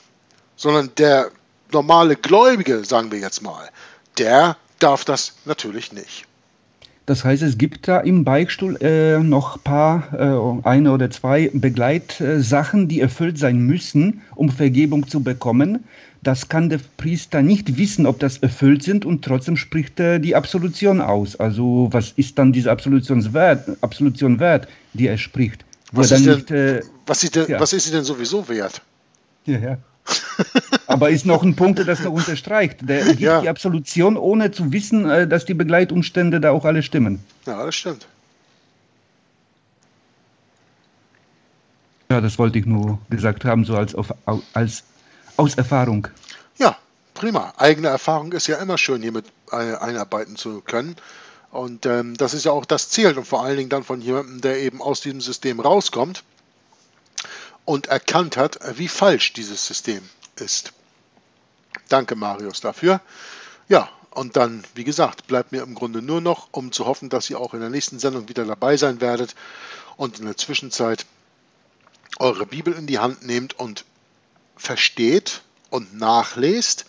sondern der normale Gläubige, sagen wir jetzt mal, der darf das natürlich nicht. Das heißt, es gibt da im Beichtstuhl äh, noch ein paar, äh, eine oder zwei Begleitsachen, die erfüllt sein müssen, um Vergebung zu bekommen. Das kann der Priester nicht wissen, ob das erfüllt sind und trotzdem spricht er die Absolution aus. Also was ist dann diese Absolution wert, Absolution wert, die er spricht? Was ist, denn, nicht, äh, was, ist denn, ja. was ist sie denn sowieso wert? Ja, ja. Aber ist noch ein Punkt, der das noch unterstreicht. Der gibt ja. die Absolution, ohne zu wissen, dass die Begleitumstände da auch alle stimmen. Ja, das stimmt. Ja, das wollte ich nur gesagt haben, so als, auf, als aus Erfahrung. Ja, prima. Eigene Erfahrung ist ja immer schön, hier mit einarbeiten zu können. Und ähm, das ist ja auch das Ziel. Und vor allen Dingen dann von jemandem, der eben aus diesem System rauskommt und erkannt hat, wie falsch dieses System ist. Danke, Marius, dafür. Ja, und dann, wie gesagt, bleibt mir im Grunde nur noch, um zu hoffen, dass ihr auch in der nächsten Sendung wieder dabei sein werdet und in der Zwischenzeit eure Bibel in die Hand nehmt und versteht und nachlest,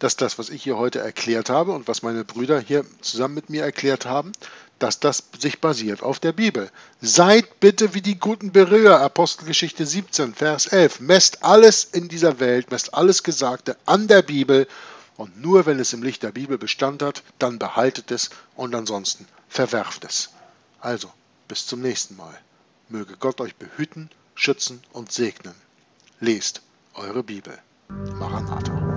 dass das, was ich hier heute erklärt habe und was meine Brüder hier zusammen mit mir erklärt haben, dass das sich basiert auf der Bibel. Seid bitte wie die guten Berührer, Apostelgeschichte siebzehn, Vers elf. Messt alles in dieser Welt, messt alles Gesagte an der Bibel, und nur wenn es im Licht der Bibel Bestand hat, dann behaltet es und ansonsten verwerft es. Also, bis zum nächsten Mal. Möge Gott euch behüten, schützen und segnen. Lest eure Bibel. Maranatha.